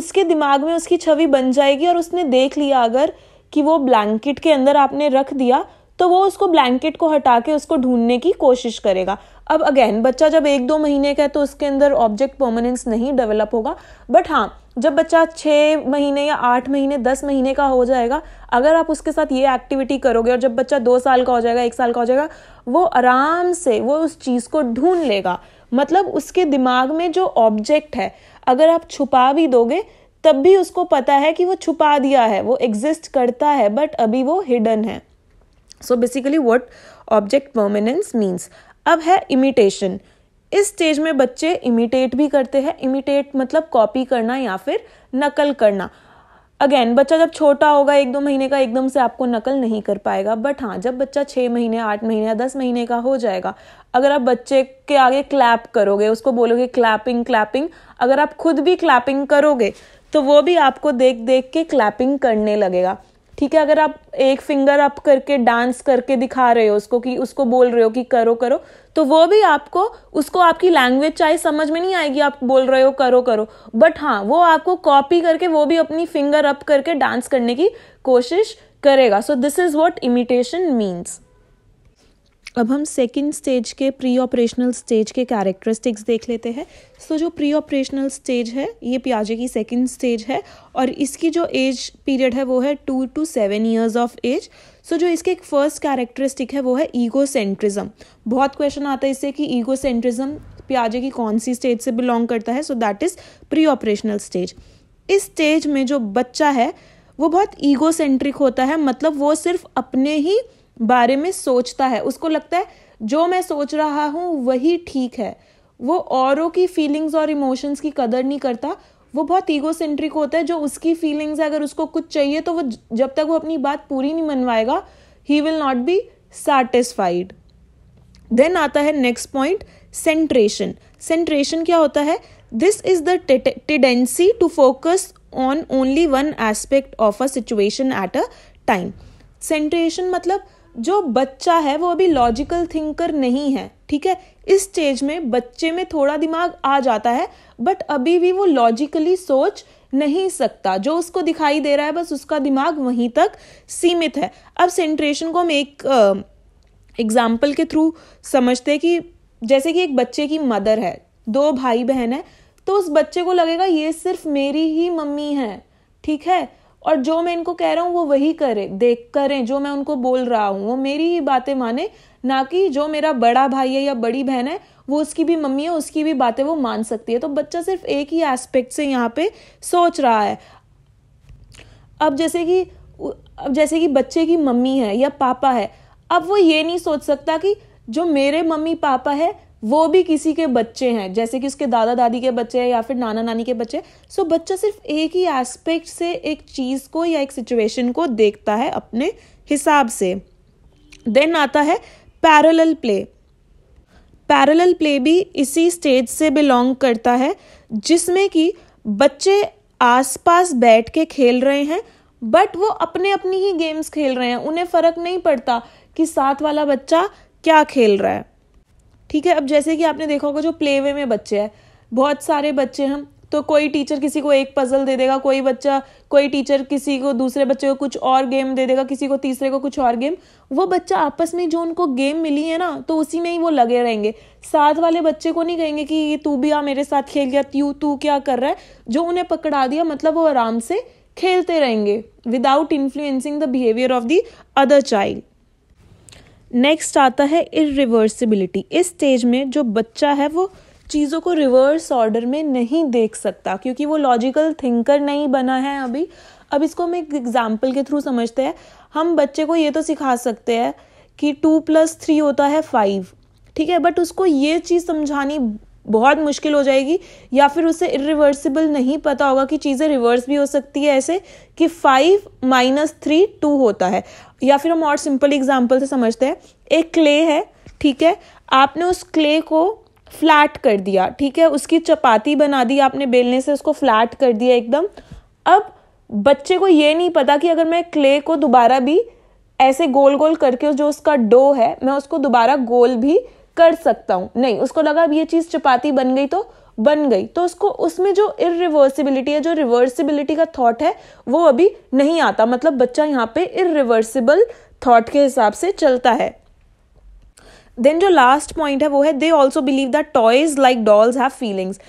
उसके दिमाग में उसकी छवि बन जाएगी और उसने देख लिया अगर कि वो ब्लैंकेट के अंदर आपने रख दिया, तो वो उसको ब्लैंकेट को हटा के उसको ढूंढने की कोशिश करेगा. अब अगेन बच्चा जब 1-2 महीने का है तो उसके अंदर ऑब्जेक्ट परमानेंस नहीं डेवलप होगा, बट हाँ जब बच्चा 6 महीने या 8 महीने 10 महीने का हो जाएगा, अगर आप उसके साथ ये एक्टिविटी करोगे, और जब बच्चा 2 साल का हो जाएगा, 1 साल का हो जाएगा, वो आराम से वो उस चीज़ को ढूंढ लेगा. मतलब उसके दिमाग में जो ऑब्जेक्ट है अगर आप छुपा भी दोगे तब भी उसको पता है कि वो छुपा दिया है, वो एग्जिस्ट करता है बट अभी वो हिडन है. So basically what object permanence means. अब है इमिटेशन. इस स्टेज में बच्चे इमिटेट भी करते हैं. इमिटेट मतलब कॉपी करना या फिर नकल करना. अगेन बच्चा जब छोटा होगा 1-2 महीने का एकदम से आपको नकल नहीं कर पाएगा, बट हाँ जब बच्चा 6 महीने 8 महीने या 10 महीने का हो जाएगा, अगर आप बच्चे के आगे क्लैप करोगे, उसको बोलोगे क्लैपिंग क्लैपिंग, अगर आप खुद भी क्लैपिंग करोगे तो वो भी आपको देख देख के क्लैपिंग करने लगेगा, ठीक है. अगर आप एक फिंगर अप करके डांस करके दिखा रहे हो उसको, कि उसको बोल रहे हो कि करो करो, तो वो भी आपको, उसको आपकी लैंग्वेज चाहे समझ में नहीं आएगी, आप बोल रहे हो करो करो, बट हाँ वो आपको कॉपी करके वो भी अपनी फिंगर अप करके डांस करने की कोशिश करेगा. So this is what imitation means. अब हम सेकंड स्टेज के प्री ऑपरेशनल स्टेज के कैरेक्टरिस्टिक्स देख लेते हैं. सो जो प्री ऑपरेशनल स्टेज है ये पियाजे की सेकंड स्टेज है और इसकी जो एज पीरियड है वो है 2 to 7 years of age. So जो इसके एक फर्स्ट कैरेक्टरिस्टिक है वो है ईगोसेंट्रिज्म. बहुत क्वेश्चन आता है इससे कि ईगोसेंट्रिज्म पियाजे की कौन सी स्टेज से बिलोंग करता है. So that is pre operational stage. इस स्टेज में जो बच्चा है वो बहुत ईगोसेंट्रिक होता है, मतलब वो सिर्फ अपने ही बारे में सोचता है. उसको लगता है जो मैं सोच रहा हूँ वही ठीक है. वो औरों की फीलिंग्स और इमोशंस की कदर नहीं करता. वो बहुत ईगोसेंट्रिक होता है. जो उसकी फीलिंग्स है, अगर उसको कुछ चाहिए तो वो जब तक वो अपनी बात पूरी नहीं मनवाएगा he will not be satisfied. Then आता है नेक्स्ट पॉइंट, सेंट्रेशन. सेंट्रेशन क्या होता है? This is the tendency to focus on only one aspect of a situation at a time. Centration मतलब जो बच्चा है वो अभी लॉजिकल थिंकर नहीं है, ठीक है. इस स्टेज में बच्चे में थोड़ा दिमाग आ जाता है बट अभी भी वो लॉजिकली सोच नहीं सकता. जो उसको दिखाई दे रहा है बस उसका दिमाग वहीं तक सीमित है. अब सेंट्रेशन को हम एक एग्जाम्पल के थ्रू समझते हैं कि जैसे कि एक बच्चे की मदर है, 2 भाई बहन है, तो उस बच्चे को लगेगा ये सिर्फ मेरी ही मम्मी है, ठीक है, और जो मैं इनको कह रहा हूँ वो वही करें, जो मैं उनको बोल रहा हूँ वो मेरी ही बातें माने, ना कि जो मेरा बड़ा भाई है या बड़ी बहन है वो उसकी भी मम्मी है, उसकी भी बातें वो मान सकती है. तो बच्चा सिर्फ एक ही एस्पेक्ट से यहाँ पे सोच रहा है. अब जैसे कि बच्चे की मम्मी है या पापा है, अब वो ये नहीं सोच सकता कि जो मेरे मम्मी पापा है वो भी किसी के बच्चे हैं, जैसे कि उसके दादा दादी के बच्चे हैं या फिर नाना नानी के बच्चे। सो बच्चा सिर्फ एक ही एस्पेक्ट से एक चीज़ को या एक सिचुएशन को देखता है अपने हिसाब से। देन आता है पैरेलल प्ले। पैरेलल प्ले भी इसी स्टेज से बिलोंग करता है, जिसमें कि बच्चे आसपास बैठ के खेल रहे हैं बट वो अपने अपनी ही गेम्स खेल रहे हैं, उन्हें फ़र्क नहीं पड़ता कि साथ वाला बच्चा क्या खेल रहा है। ठीक है, अब जैसे कि आपने देखा होगा जो प्लेवे में बच्चे हैं, बहुत सारे बच्चे हैं तो कोई टीचर किसी को एक पजल दे देगा, कोई टीचर किसी को दूसरे बच्चे को कुछ और गेम दे देगा, किसी को तीसरे को कुछ और गेम। वो बच्चा आपस में जो उनको गेम मिली है ना तो उसी में ही वो लगे रहेंगे, साथ वाले बच्चे को नहीं कहेंगे कि ये तू भी आ मेरे साथ खेल गया, तू क्या कर रहा है। जो उन्हें पकड़ा दिया मतलब वो आराम से खेलते रहेंगे without influencing the behaviour of the other child. Next आता है इरिवर्सिबिलिटी। इस स्टेज में जो बच्चा है वो चीज़ों को रिवर्स ऑर्डर में नहीं देख सकता क्योंकि वो लॉजिकल थिंकर नहीं बना है अभी। अब इसको हम एक एग्जाम्पल के थ्रू समझते हैं। हम बच्चे को ये तो सिखा सकते हैं कि 2+3 होता है 5, ठीक है, बट उसको ये चीज़ समझानी बहुत मुश्किल हो जाएगी या फिर उसे इरिवर्सिबल नहीं पता होगा कि चीज़ें रिवर्स भी हो सकती है, ऐसे कि 5 - 3 2 होता है। या फिर हम और सिंपल एग्जाम्पल से समझते हैं, एक क्ले है, ठीक है, आपने उस क्ले को फ्लैट कर दिया, ठीक है, उसकी चपाती बना दी आपने, बेलने से उसको फ्लैट कर दिया एकदम। अब बच्चे को ये नहीं पता कि अगर मैं क्ले को दोबारा भी ऐसे गोल गोल करके जो उसका डो है मैं उसको दोबारा गोल भी कर सकता हूँ, नहीं, उसको लगा अब ये चीज़ चपाती बन गई तो बन गई। तो उसको उसमें जो इरिवर्सिबिलिटी है, जो रिवर्सिबिलिटी का थॉट है वो अभी नहीं आता, मतलब बच्चा यहाँ पे इरिवर्सिबल थॉट के हिसाब से चलता है। देन जो लास्ट पॉइंट है वो है they also believe that toys like dolls have feelings.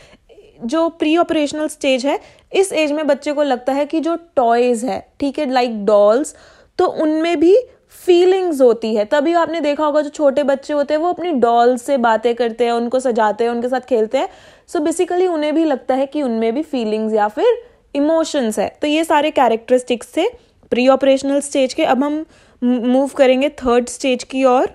जो प्री ऑपरेशनल स्टेज है इस एज में बच्चे को लगता है कि जो टॉयज है, ठीक है, लाइक डॉल्स, तो उनमें भी फीलिंग्स होती है। तभी आपने देखा होगा जो छोटे बच्चे होते हैं वो अपनी डॉल्स से बातें करते हैं, उनको सजाते हैं, उनके साथ खेलते हैं। सो बेसिकली उन्हें भी लगता है कि उनमें भी फीलिंग्स या फिर इमोशंस है। तो ये सारे कैरेक्टरिस्टिक्स थे प्री ऑपरेशनल स्टेज के। अब हम मूव करेंगे थर्ड स्टेज की ओर।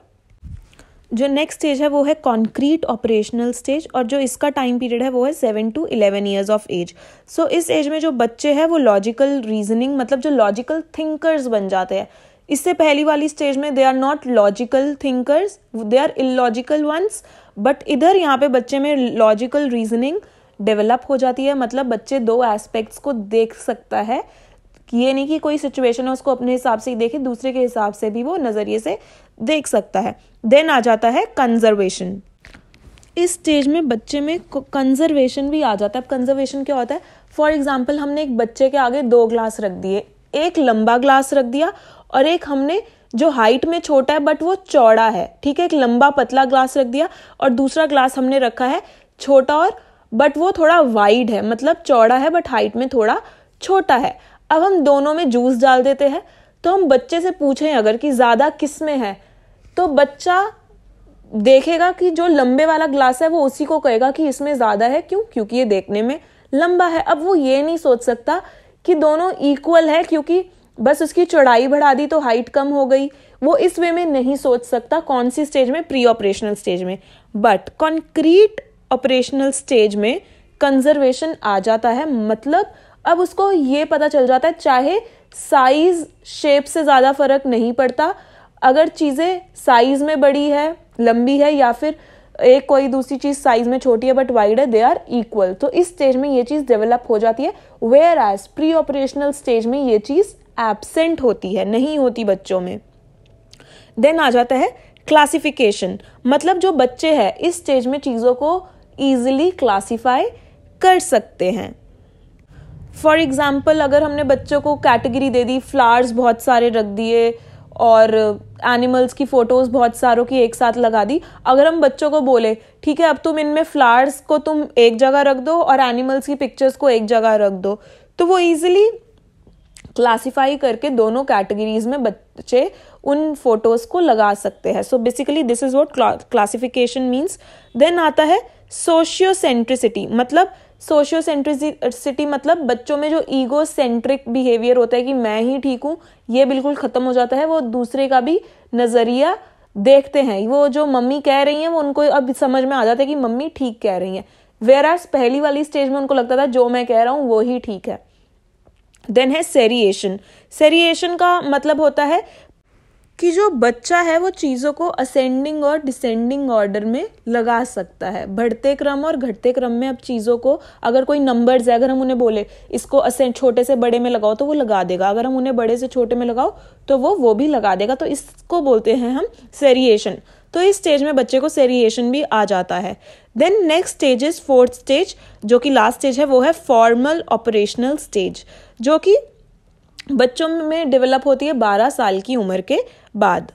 जो नेक्स्ट स्टेज है वो है कॉन्क्रीट ऑपरेशनल स्टेज, और जो इसका टाइम पीरियड है वो है 7 to 11 years of age. So इस एज में जो बच्चे हैं वो लॉजिकल रीजनिंग, मतलब जो लॉजिकल थिंकर्स बन जाते हैं। इससे पहली वाली स्टेज में they are not logical thinkers, they are illogical ones, but इधर यहाँ पे बच्चे में लॉजिकल रीजनिंग डेवलप हो जाती है, मतलब बच्चे दो एस्पेक्ट्स को देख सकता है, ये नहीं कि कोई सिचुएशन है उसको अपने हिसाब से ही देखे, दूसरे के हिसाब से भी वो नज़रिए से देख सकता है। देन आ जाता है कंजर्वेशन। इस स्टेज में बच्चे में कंजर्वेशन भी आ जाता है। अब कंजर्वेशन क्या होता है? फॉर एग्जाम्पल हमने एक बच्चे के आगे 2 ग्लास रख दिए, एक लंबा ग्लास रख दिया और एक हमने जो हाइट में छोटा है बट वो चौड़ा है, ठीक है, एक लंबा पतला ग्लास रख दिया, और दूसरा ग्लास हमने रखा है छोटा और बट वो थोड़ा वाइड है, मतलब चौड़ा है बट हाइट में थोड़ा छोटा है। अब हम दोनों में जूस डाल देते हैं, तो हम बच्चे से पूछें अगर कि ज़्यादा किस में है तो बच्चा देखेगा कि जो लंबे वाला ग्लास है वो उसी को कहेगा कि इसमें ज़्यादा है, क्यों? क्योंकि ये देखने में लंबा है। अब वो ये नहीं सोच सकता कि दोनों इक्वल है, क्योंकि बस उसकी चौड़ाई बढ़ा दी तो हाइट कम हो गई। वो इस वे में नहीं सोच सकता। कौन सी स्टेज में? प्री ऑपरेशनल स्टेज में। बट कॉन्क्रीट ऑपरेशनल स्टेज में कंजर्वेशन आ जाता है, मतलब अब उसको ये पता चल जाता है चाहे साइज शेप से ज़्यादा फर्क नहीं पड़ता, अगर चीज़ें साइज में बड़ी है, लंबी है, या फिर एक कोई दूसरी चीज़ साइज में छोटी है बट वाइड है, दे आर इक्वल। तो इस स्टेज में ये चीज़ डेवलप हो जाती है, whereas pre operational stage में ये चीज़ एब्सेंट होती है, नहीं होती बच्चों में। देन आ जाता है क्लासिफिकेशन, मतलब जो बच्चे हैं इस स्टेज में चीज़ों को ईजिली क्लासीफाई कर सकते हैं। फॉर एग्जाम्पल अगर हमने बच्चों को कैटेगरी दे दी, फ्लावर्स बहुत सारे रख दिए और एनिमल्स की फ़ोटोज़ बहुत सारों की एक साथ लगा दी, अगर हम बच्चों को बोले ठीक है अब तुम इनमें फ्लावर्स को तुम एक जगह रख दो और एनिमल्स की पिक्चर्स को एक जगह रख दो, तो वो ईजिली क्लासीफाई करके दोनों कैटेगरीज में बच्चे उन फोटोज़ को लगा सकते हैं। So basically this is what classification means. Then आता है सोशियोसेंट्रिसिटी, मतलब सोशियोसेंट्रिसिटी मतलब बच्चों में जो ईगो सेंट्रिक बिहेवियर होता है कि मैं ही ठीक हूँ, ये बिल्कुल ख़त्म हो जाता है। वो दूसरे का भी नज़रिया देखते हैं, वो जो मम्मी कह रही हैं वो उनको अब समझ में आ जाता है कि मम्मी ठीक कह रही हैं, वेरास पहली वाली स्टेज में उनको लगता था जो मैं कह रहा हूँ वो ही ठीक है। देन है सेरिएशन। सेरिएशन का मतलब होता है कि जो बच्चा है वो चीज़ों को असेंडिंग और डिसेंडिंग ऑर्डर में लगा सकता है, बढ़ते क्रम और घटते क्रम में। अब चीज़ों को अगर कोई नंबर्स है, अगर हम उन्हें बोले इसको असेंड छोटे से बड़े में लगाओ तो वो लगा देगा, अगर हम उन्हें बड़े से छोटे में लगाओ तो वो भी लगा देगा, तो इसको बोलते हैं हम सेरिएशन। तो इस स्टेज में बच्चे को सेरिएशन भी आ जाता है। Then next stage is fourth stage, जो कि लास्ट स्टेज है, वो है फॉर्मल ऑपरेशनल स्टेज, जो कि बच्चों में डेवलप होती है 12 साल की उम्र के बाद।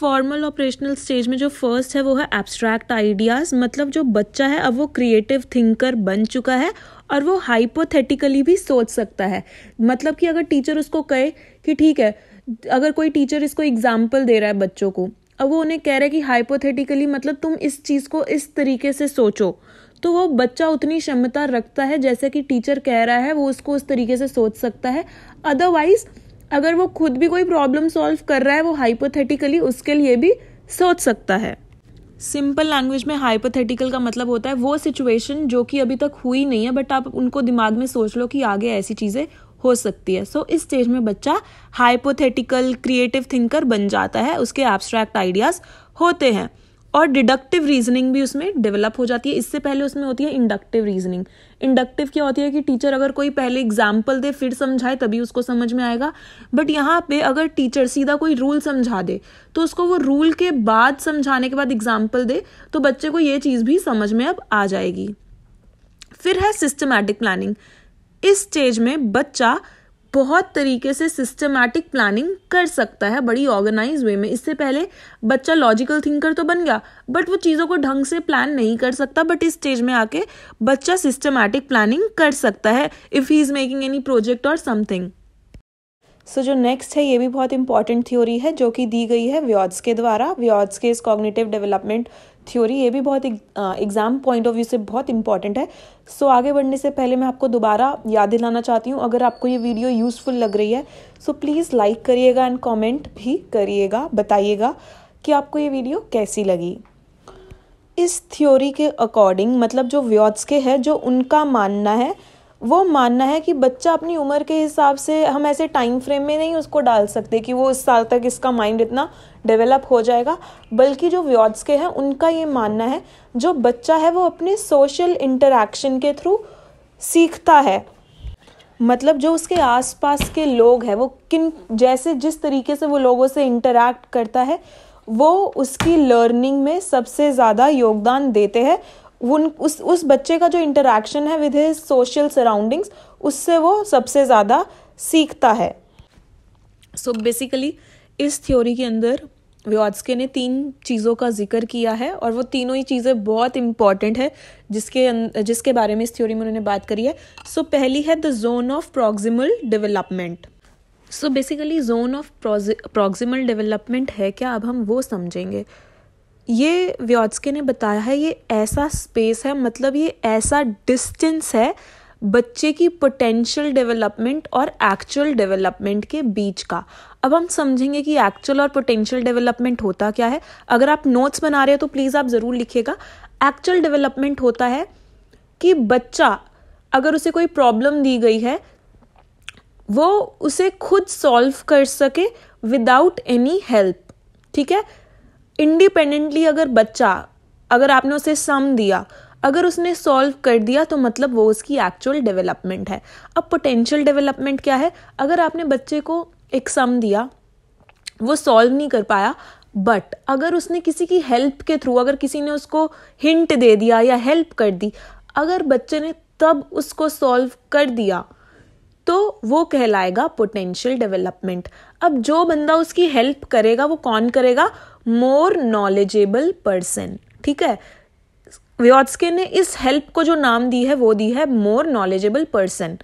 फॉर्मल ऑपरेशनल स्टेज में जो फर्स्ट है वो है एब्स्ट्रैक्ट आइडियाज़, मतलब जो बच्चा है अब वो क्रिएटिव थिंकर बन चुका है और वो हाइपोथेटिकली भी सोच सकता है। मतलब कि अगर टीचर उसको कहे कि ठीक है, अगर कोई टीचर इसको एग्जाम्पल दे रहा है बच्चों को, अब वो उन्हें कह रहा है कि हाइपोथेटिकली मतलब तुम इस चीज़ को इस तरीके से सोचो, तो वो बच्चा उतनी क्षमता रखता है जैसे कि टीचर कह रहा है, वो उसको उस तरीके से सोच सकता है। अदरवाइज अगर वो खुद भी कोई प्रॉब्लम सॉल्व कर रहा है, वो हाइपोथेटिकली उसके लिए भी सोच सकता है। सिंपल लैंग्वेज में हाइपोथेटिकल का मतलब होता है वो सिचुएशन जो कि अभी तक हुई नहीं है, बट आप उनको दिमाग में सोच लो कि आगे ऐसी चीज़ें हो सकती है। सो इस स्टेज में बच्चा हाइपोथेटिकल क्रिएटिव थिंकर बन जाता है, उसके एब्स्ट्रैक्ट आइडियाज़ होते हैं, और डिडक्टिव रीजनिंग भी उसमें डेवलप हो जाती है। इससे पहले उसमें होती है इंडक्टिव रीजनिंग। इंडक्टिव क्या होती है कि टीचर अगर कोई पहले एग्जाम्पल दे फिर समझाए तभी उसको समझ में आएगा, बट यहाँ पे अगर टीचर सीधा कोई रूल समझा दे तो उसको वो रूल के बाद, समझाने के बाद एग्जाम्पल दे तो बच्चे को ये चीज़ भी समझ में अब आ जाएगी। फिर है सिस्टमैटिक प्लानिंग। इस स्टेज में बच्चा बहुत तरीके से सिस्टमैटिक प्लानिंग कर सकता है, बड़ी ऑर्गेनाइज वे में। इससे पहले बच्चा लॉजिकल थिंकर तो बन गया बट वो चीज़ों को ढंग से प्लान नहीं कर सकता, बट इस स्टेज में आके बच्चा सिस्टमैटिक प्लानिंग कर सकता है if he is making any project और समथिंग। सो जो नेक्स्ट है ये भी बहुत इंपॉर्टेंट थ्योरी है जो कि दी गई है व्योत्स्के द्वारा, Vygotsky is cognitive development theory. ये भी बहुत एग्जाम पॉइंट ऑफ व्यू से बहुत इंपॉर्टेंट है। सो आगे बढ़ने से पहले मैं आपको दोबारा याद दिलाना चाहती हूँ, अगर आपको ये वीडियो यूज़फुल लग रही है सो प्लीज़ लाइक करिएगा एंड कमेंट भी करिएगा, बताइएगा कि आपको ये वीडियो कैसी लगी। इस थ्योरी के अकॉर्डिंग, मतलब जो व्योत्स्के है, जो उनका मानना है, वो मानना है कि बच्चा अपनी उम्र के हिसाब से, हम ऐसे टाइम फ्रेम में नहीं उसको डाल सकते कि वो इस साल तक इसका माइंड इतना डेवलप हो जाएगा, बल्कि जो व्योत्स्के हैं उनका ये मानना है जो बच्चा है वो अपने सोशल इंटरैक्शन के थ्रू सीखता है। मतलब जो उसके आसपास के लोग हैं, वो जिस तरीके से वो लोगों से इंटरैक्ट करता है वो उसकी लर्निंग में सबसे ज़्यादा योगदान देते हैं। उस बच्चे का जो इंटरैक्शन है विद हिज सोशल सराउंडिंग्स, उससे वो सबसे ज़्यादा सीखता है। सो बेसिकली इस थ्योरी के अंदर व्योत्स्के ने 3 चीज़ों का जिक्र किया है और वो तीनों ही चीज़ें बहुत इंपॉर्टेंट है जिसके बारे में इस थ्योरी में उन्होंने बात करी है। सो पहली है the zone of proximal development. So basically zone of proximal development है क्या, अब हम वो समझेंगे। ये व्योत्स्के ने बताया है ये ऐसा स्पेस है, मतलब ये ऐसा डिस्टेंस है बच्चे की पोटेंशियल डेवलपमेंट और एक्चुअल डेवलपमेंट के बीच का। अब हम समझेंगे कि एक्चुअल और पोटेंशियल डेवलपमेंट होता क्या है। अगर आप नोट्स बना रहे हो तो प्लीज़ आप ज़रूर लिखिएगा। एक्चुअल डेवलपमेंट होता है कि बच्चा, अगर उसे कोई प्रॉब्लम दी गई है, वो उसे खुद सॉल्व कर सके विदाउट एनी हेल्प, ठीक है, इंडिपेंडेंटली। अगर आपने उसे सम दिया, अगर उसने सॉल्व कर दिया तो मतलब वो उसकी एक्चुअल डेवलपमेंट है। अब पोटेंशियल डेवलपमेंट क्या है, अगर आपने बच्चे को एक सम दिया, वो सॉल्व नहीं कर पाया, बट अगर उसने किसी की हेल्प के थ्रू, अगर किसी ने उसको हिंट दे दिया या हेल्प कर दी, अगर बच्चे ने तब उसको सॉल्व कर दिया तो वो कहलाएगा पोटेंशियल डेवलपमेंट। अब जो बंदा उसकी हेल्प करेगा वो कौन करेगा, मोर नॉलेजेबल पर्सन, ठीक है। व्योत्स्के ने इस हेल्प को जो नाम दी है वो दी है मोर नॉलेजेबल पर्सन।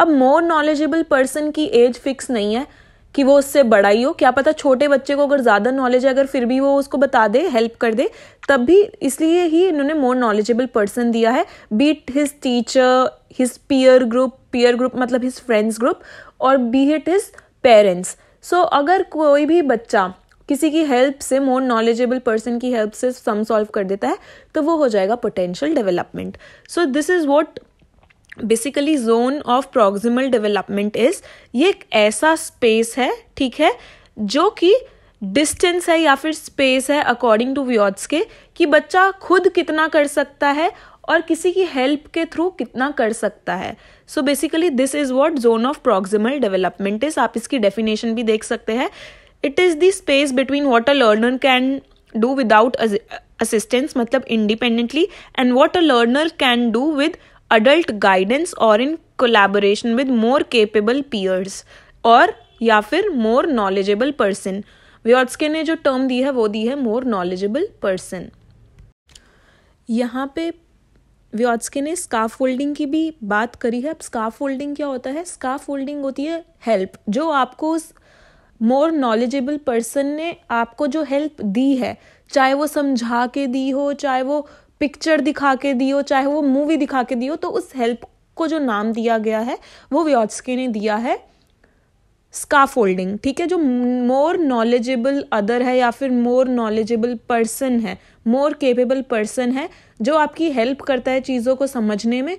अब मोर नॉलेजेबल पर्सन की एज फिक्स नहीं है कि वो उससे बड़ा ही हो, क्या पता छोटे बच्चे को अगर ज़्यादा नॉलेज है, अगर फिर भी वो उसको बता दे, हेल्प कर दे, तब भी, इसलिए ही इन्होंने मोर नॉलेजेबल पर्सन दिया है। Be it his teacher, his peer group मतलब हिज फ्रेंड्स ग्रुप, और बीट हिज पेरेंट्स। सो अगर कोई भी बच्चा किसी की हेल्प से, मोर नॉलेजेबल पर्सन की हेल्प से सम सॉल्व कर देता है, तो वो हो जाएगा potential development. So this is what basically zone of proximal development is. ये एक ऐसा स्पेस है, ठीक है, जो कि डिस्टेंस है या फिर स्पेस है अकॉर्डिंग टू व्योट्स के, कि बच्चा खुद कितना कर सकता है और किसी की हेल्प के थ्रू कितना कर सकता है. So basically this is what zone of proximal development is. आप इसकी डेफिनेशन भी देख सकते हैं. It is the space between what a learner can do without assistance, मतलब independently, and what a learner can do with adult guidance or in collaboration with more capable peers or या फिर more knowledgeable person. व्योट्सके ने जो term दी है वो दी है more knowledgeable person. यहाँ पे व्योट्सके ने scaffolding की भी बात करी है. अब scaffolding क्या होता है? Scaffolding होती है help, जो आपको more knowledgeable person ने आपको जो help दी है, चाहे वो समझा के दी हो, चाहे वो पिक्चर दिखा के दियो, चाहे वो मूवी दिखा के दियो, तो उस हेल्प को जो नाम दिया गया है वो व्योट्सकी ने दिया है स्काफोल्डिंग. ठीक है, जो मोर नॉलेजेबल अदर है या फिर मोर नॉलेजेबल पर्सन है, मोर केपेबल पर्सन है, जो आपकी हेल्प करता है चीज़ों को समझने में,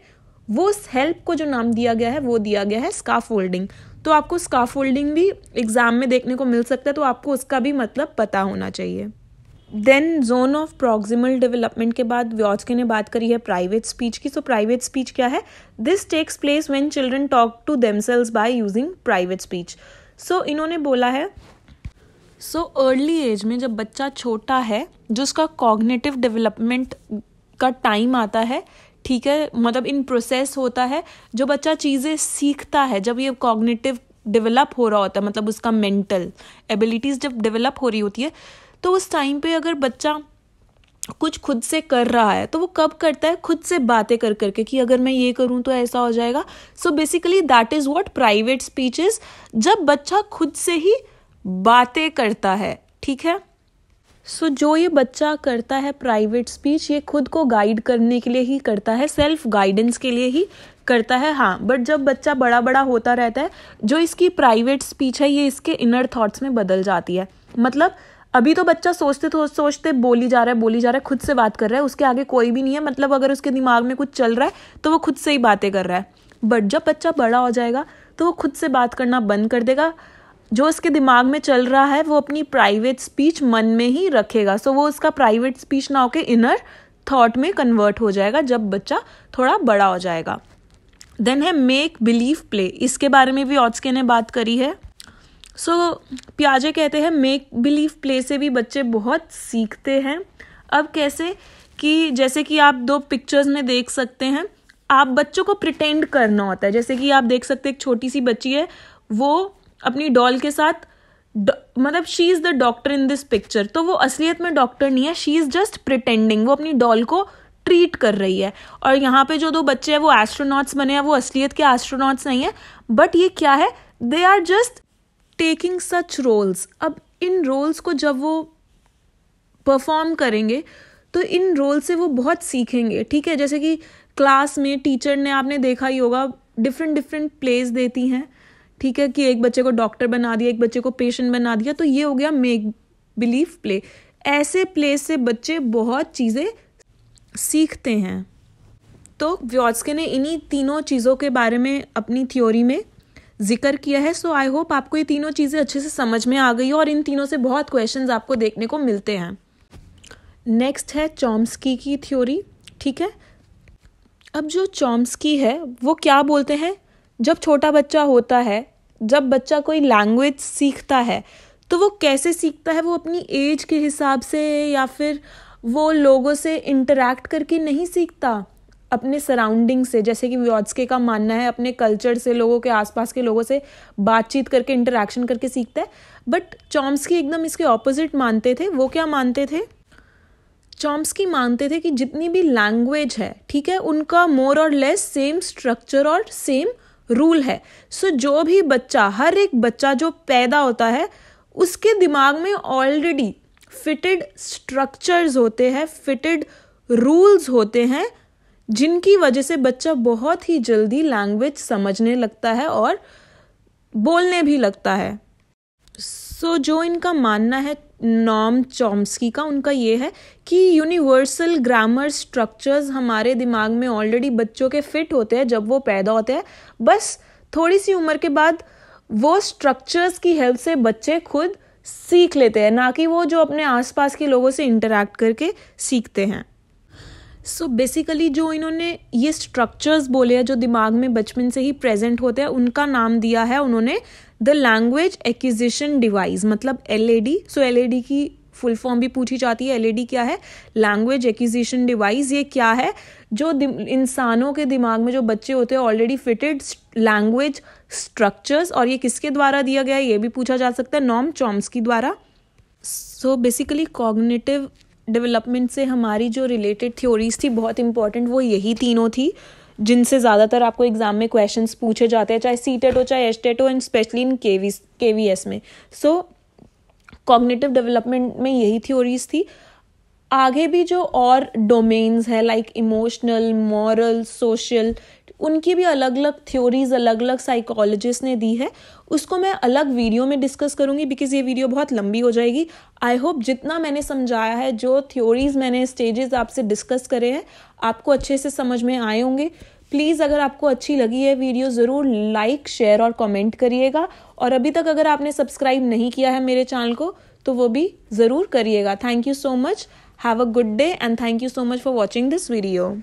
वो उस हेल्प को जो नाम दिया गया है वो दिया गया है स्काफोल्डिंग. तो आपको स्काफोल्डिंग भी एग्जाम में देखने को मिल सकता है, तो आपको उसका भी मतलब पता होना चाहिए. Then zone of proximal development के बाद व्योट्सके ने बात करी है प्राइवेट स्पीच की. सो प्राइवेट स्पीच क्या है? This takes place when children talk to themselves by using private speech. So इन्होंने बोला है, सो अर्ली एज में जब बच्चा छोटा है, जो उसका कॉग्निटिव डेवलपमेंट का टाइम आता है, ठीक है, मतलब इन प्रोसेस होता है, जो बच्चा चीज़ें सीखता है, जब ये कॉग्निटिव डेवलप हो रहा होता है, मतलब उसका मेंटल एबिलिटीज़ जब डेवलप हो रही होती है, तो उस टाइम पे अगर बच्चा कुछ खुद से कर रहा है, तो वो कब करता है? खुद से बातें कर करके, कि अगर मैं ये करूँ तो ऐसा हो जाएगा. So basically that is what private speech is, जब बच्चा खुद से ही बातें करता है. ठीक है, सो जो ये बच्चा करता है प्राइवेट स्पीच, ये खुद को गाइड करने के लिए ही करता है, सेल्फ गाइडेंस के लिए ही करता है. हाँ, बट जब बच्चा बड़ा बड़ा होता रहता है, जो इसकी प्राइवेट स्पीच है ये इसके इनर थॉट्स में बदल जाती है. मतलब अभी तो बच्चा सोचते बोली जा रहा है, खुद से बात कर रहा है, उसके आगे कोई भी नहीं है, मतलब अगर उसके दिमाग में कुछ चल रहा है तो वो खुद से ही बातें कर रहा है. बट जब बच्चा बड़ा हो जाएगा तो वो खुद से बात करना बंद कर देगा, जो उसके दिमाग में चल रहा है वो अपनी प्राइवेट स्पीच मन में ही रखेगा. सो वो उसका प्राइवेट स्पीच ना होके इनर थॉट में कन्वर्ट हो जाएगा जब बच्चा थोड़ा बड़ा हो जाएगा. देन है मेक बिलीव प्ले. इसके बारे में भी व्योट्सके ने बात करी है. सो पियाजे कहते हैं मेक बिलीव प्ले से भी बच्चे बहुत सीखते हैं. अब कैसे? कि जैसे कि आप दो पिक्चर्स में देख सकते हैं, आप बच्चों को प्रिटेंड करना होता है. जैसे कि आप देख सकते हैं एक छोटी सी बच्ची है, वो अपनी डॉल के साथ मतलब she is the doctor in this picture, तो वो असलियत में डॉक्टर नहीं है, शी इज़ जस्ट प्रिटेंडिंग, वो अपनी डॉल को ट्रीट कर रही है. और यहाँ पे जो दो बच्चे हैं वो एस्ट्रोनॉट्स बने हैं, वो असलियत के एस्ट्रोनॉट्स नहीं है, बट ये क्या है, they are just taking such roles. अब इन रोल्स को जब वो परफॉर्म करेंगे तो इन रोल से वो बहुत सीखेंगे. ठीक है, जैसे कि क्लास में टीचर ने, आपने देखा ही होगा, डिफरेंट प्लेस देती हैं. ठीक है, कि एक बच्चे को डॉक्टर बना दिया, एक बच्चे को पेशेंट बना दिया, तो ये हो गया मेक बिलीव प्ले. ऐसे प्ले से बच्चे बहुत चीज़ें सीखते हैं. तो व्योट्सके ने इन्हीं तीनों चीज़ों के बारे में अपनी थ्योरी में जिक्र किया है. सो आई होप आपको ये तीनों चीज़ें अच्छे से समझ में आ गई हो और इन तीनों से बहुत क्वेश्चंस आपको देखने को मिलते हैं. नेक्स्ट है चॉम्स्की की थ्योरी. ठीक है, अब जो चॉम्स्की है वो क्या बोलते हैं, जब छोटा बच्चा होता है, जब बच्चा कोई लैंग्वेज सीखता है, तो वो कैसे सीखता है? वो अपनी एज के हिसाब से या फिर वो लोगों से इंटरैक्ट करके नहीं सीखता, अपने सराउंडिंग से, जैसे कि व्योट्सके का मानना है, अपने कल्चर से, लोगों के आसपास के लोगों से बातचीत करके, इंटरैक्शन करके सीखता है. बट चॉम्स्की एकदम इसके ऑपोजिट मानते थे. वो क्या मानते थे? चॉम्स्की मानते थे कि जितनी भी लैंग्वेज है, ठीक है, उनका मोर और लेस सेम स्ट्रक्चर और सेम रूल है. सो जो भी बच्चा, हर एक बच्चा जो पैदा होता है, उसके दिमाग में ऑलरेडी फिटेड स्ट्रक्चर्स होते हैं, फिटेड रूल्स होते हैं, जिनकी वजह से बच्चा बहुत ही जल्दी लैंग्वेज समझने लगता है और बोलने भी लगता है. सो जो इनका मानना है नॉम चॉम्स्की का, उनका ये है कि यूनिवर्सल ग्रामर स्ट्रक्चर्स हमारे दिमाग में ऑलरेडी बच्चों के फिट होते हैं जब वो पैदा होते हैं, बस थोड़ी सी उम्र के बाद वो स्ट्रक्चर्स की हेल्प से बच्चे खुद सीख लेते हैं, ना कि वो जो अपने आसपास के लोगों से इंटरैक्ट करके सीखते हैं। सो बेसिकली जो इन्होंने ये स्ट्रक्चर्स बोले हैं जो दिमाग में बचपन से ही प्रेजेंट होते हैं, उनका नाम दिया है उन्होंने द लैंग्वेज एक्विजिशन डिवाइस, मतलब LAD। सो LAD की फुल फॉर्म भी पूछी जाती है। LAD क्या है? Language acquisition device. ये क्या है? जो इंसानों के दिमाग में जो बच्चे होते हैं ऑलरेडी फिटेड लैंग्वेज स्ट्रक्चर्स, और ये किसके द्वारा दिया गया है ये भी पूछा जा सकता है, नॉम चॉम्स्की द्वारा। सो बेसिकली कॉग्निटिव डेवलपमेंट से हमारी जो रिलेटेड थ्योरीज थी बहुत इंपॉर्टेंट, वो यही तीनों थी जिनसे ज़्यादातर आपको एग्जाम में क्वेश्चंस पूछे जाते हैं, चाहे CTET हो चाहे HTET हो, एंड स्पेशली इन KVS में। सो कॉग्निटिव डेवलपमेंट में यही थ्योरीज थी। आगे भी जो और डोमेन्स है लाइक इमोशनल, मॉरल, सोशल, उनकी भी अलग अलग थ्योरीज अलग अलग साइकोलॉजिस्ट ने दी है, उसको मैं अलग वीडियो में डिस्कस करूंगी बिकॉज ये वीडियो बहुत लंबी हो जाएगी। आई होप जितना मैंने समझाया है, जो थ्योरीज मैंने स्टेजेस आपसे डिस्कस करे हैं, आपको अच्छे से समझ में आए होंगे। प्लीज़ अगर आपको अच्छी लगी है वीडियो ज़रूर लाइक, शेयर और कमेंट करिएगा, और अभी तक अगर आपने सब्सक्राइब नहीं किया है मेरे चैनल को तो वो भी ज़रूर करिएगा। Thank you so much, have a good day, and thank you so much for watching this video.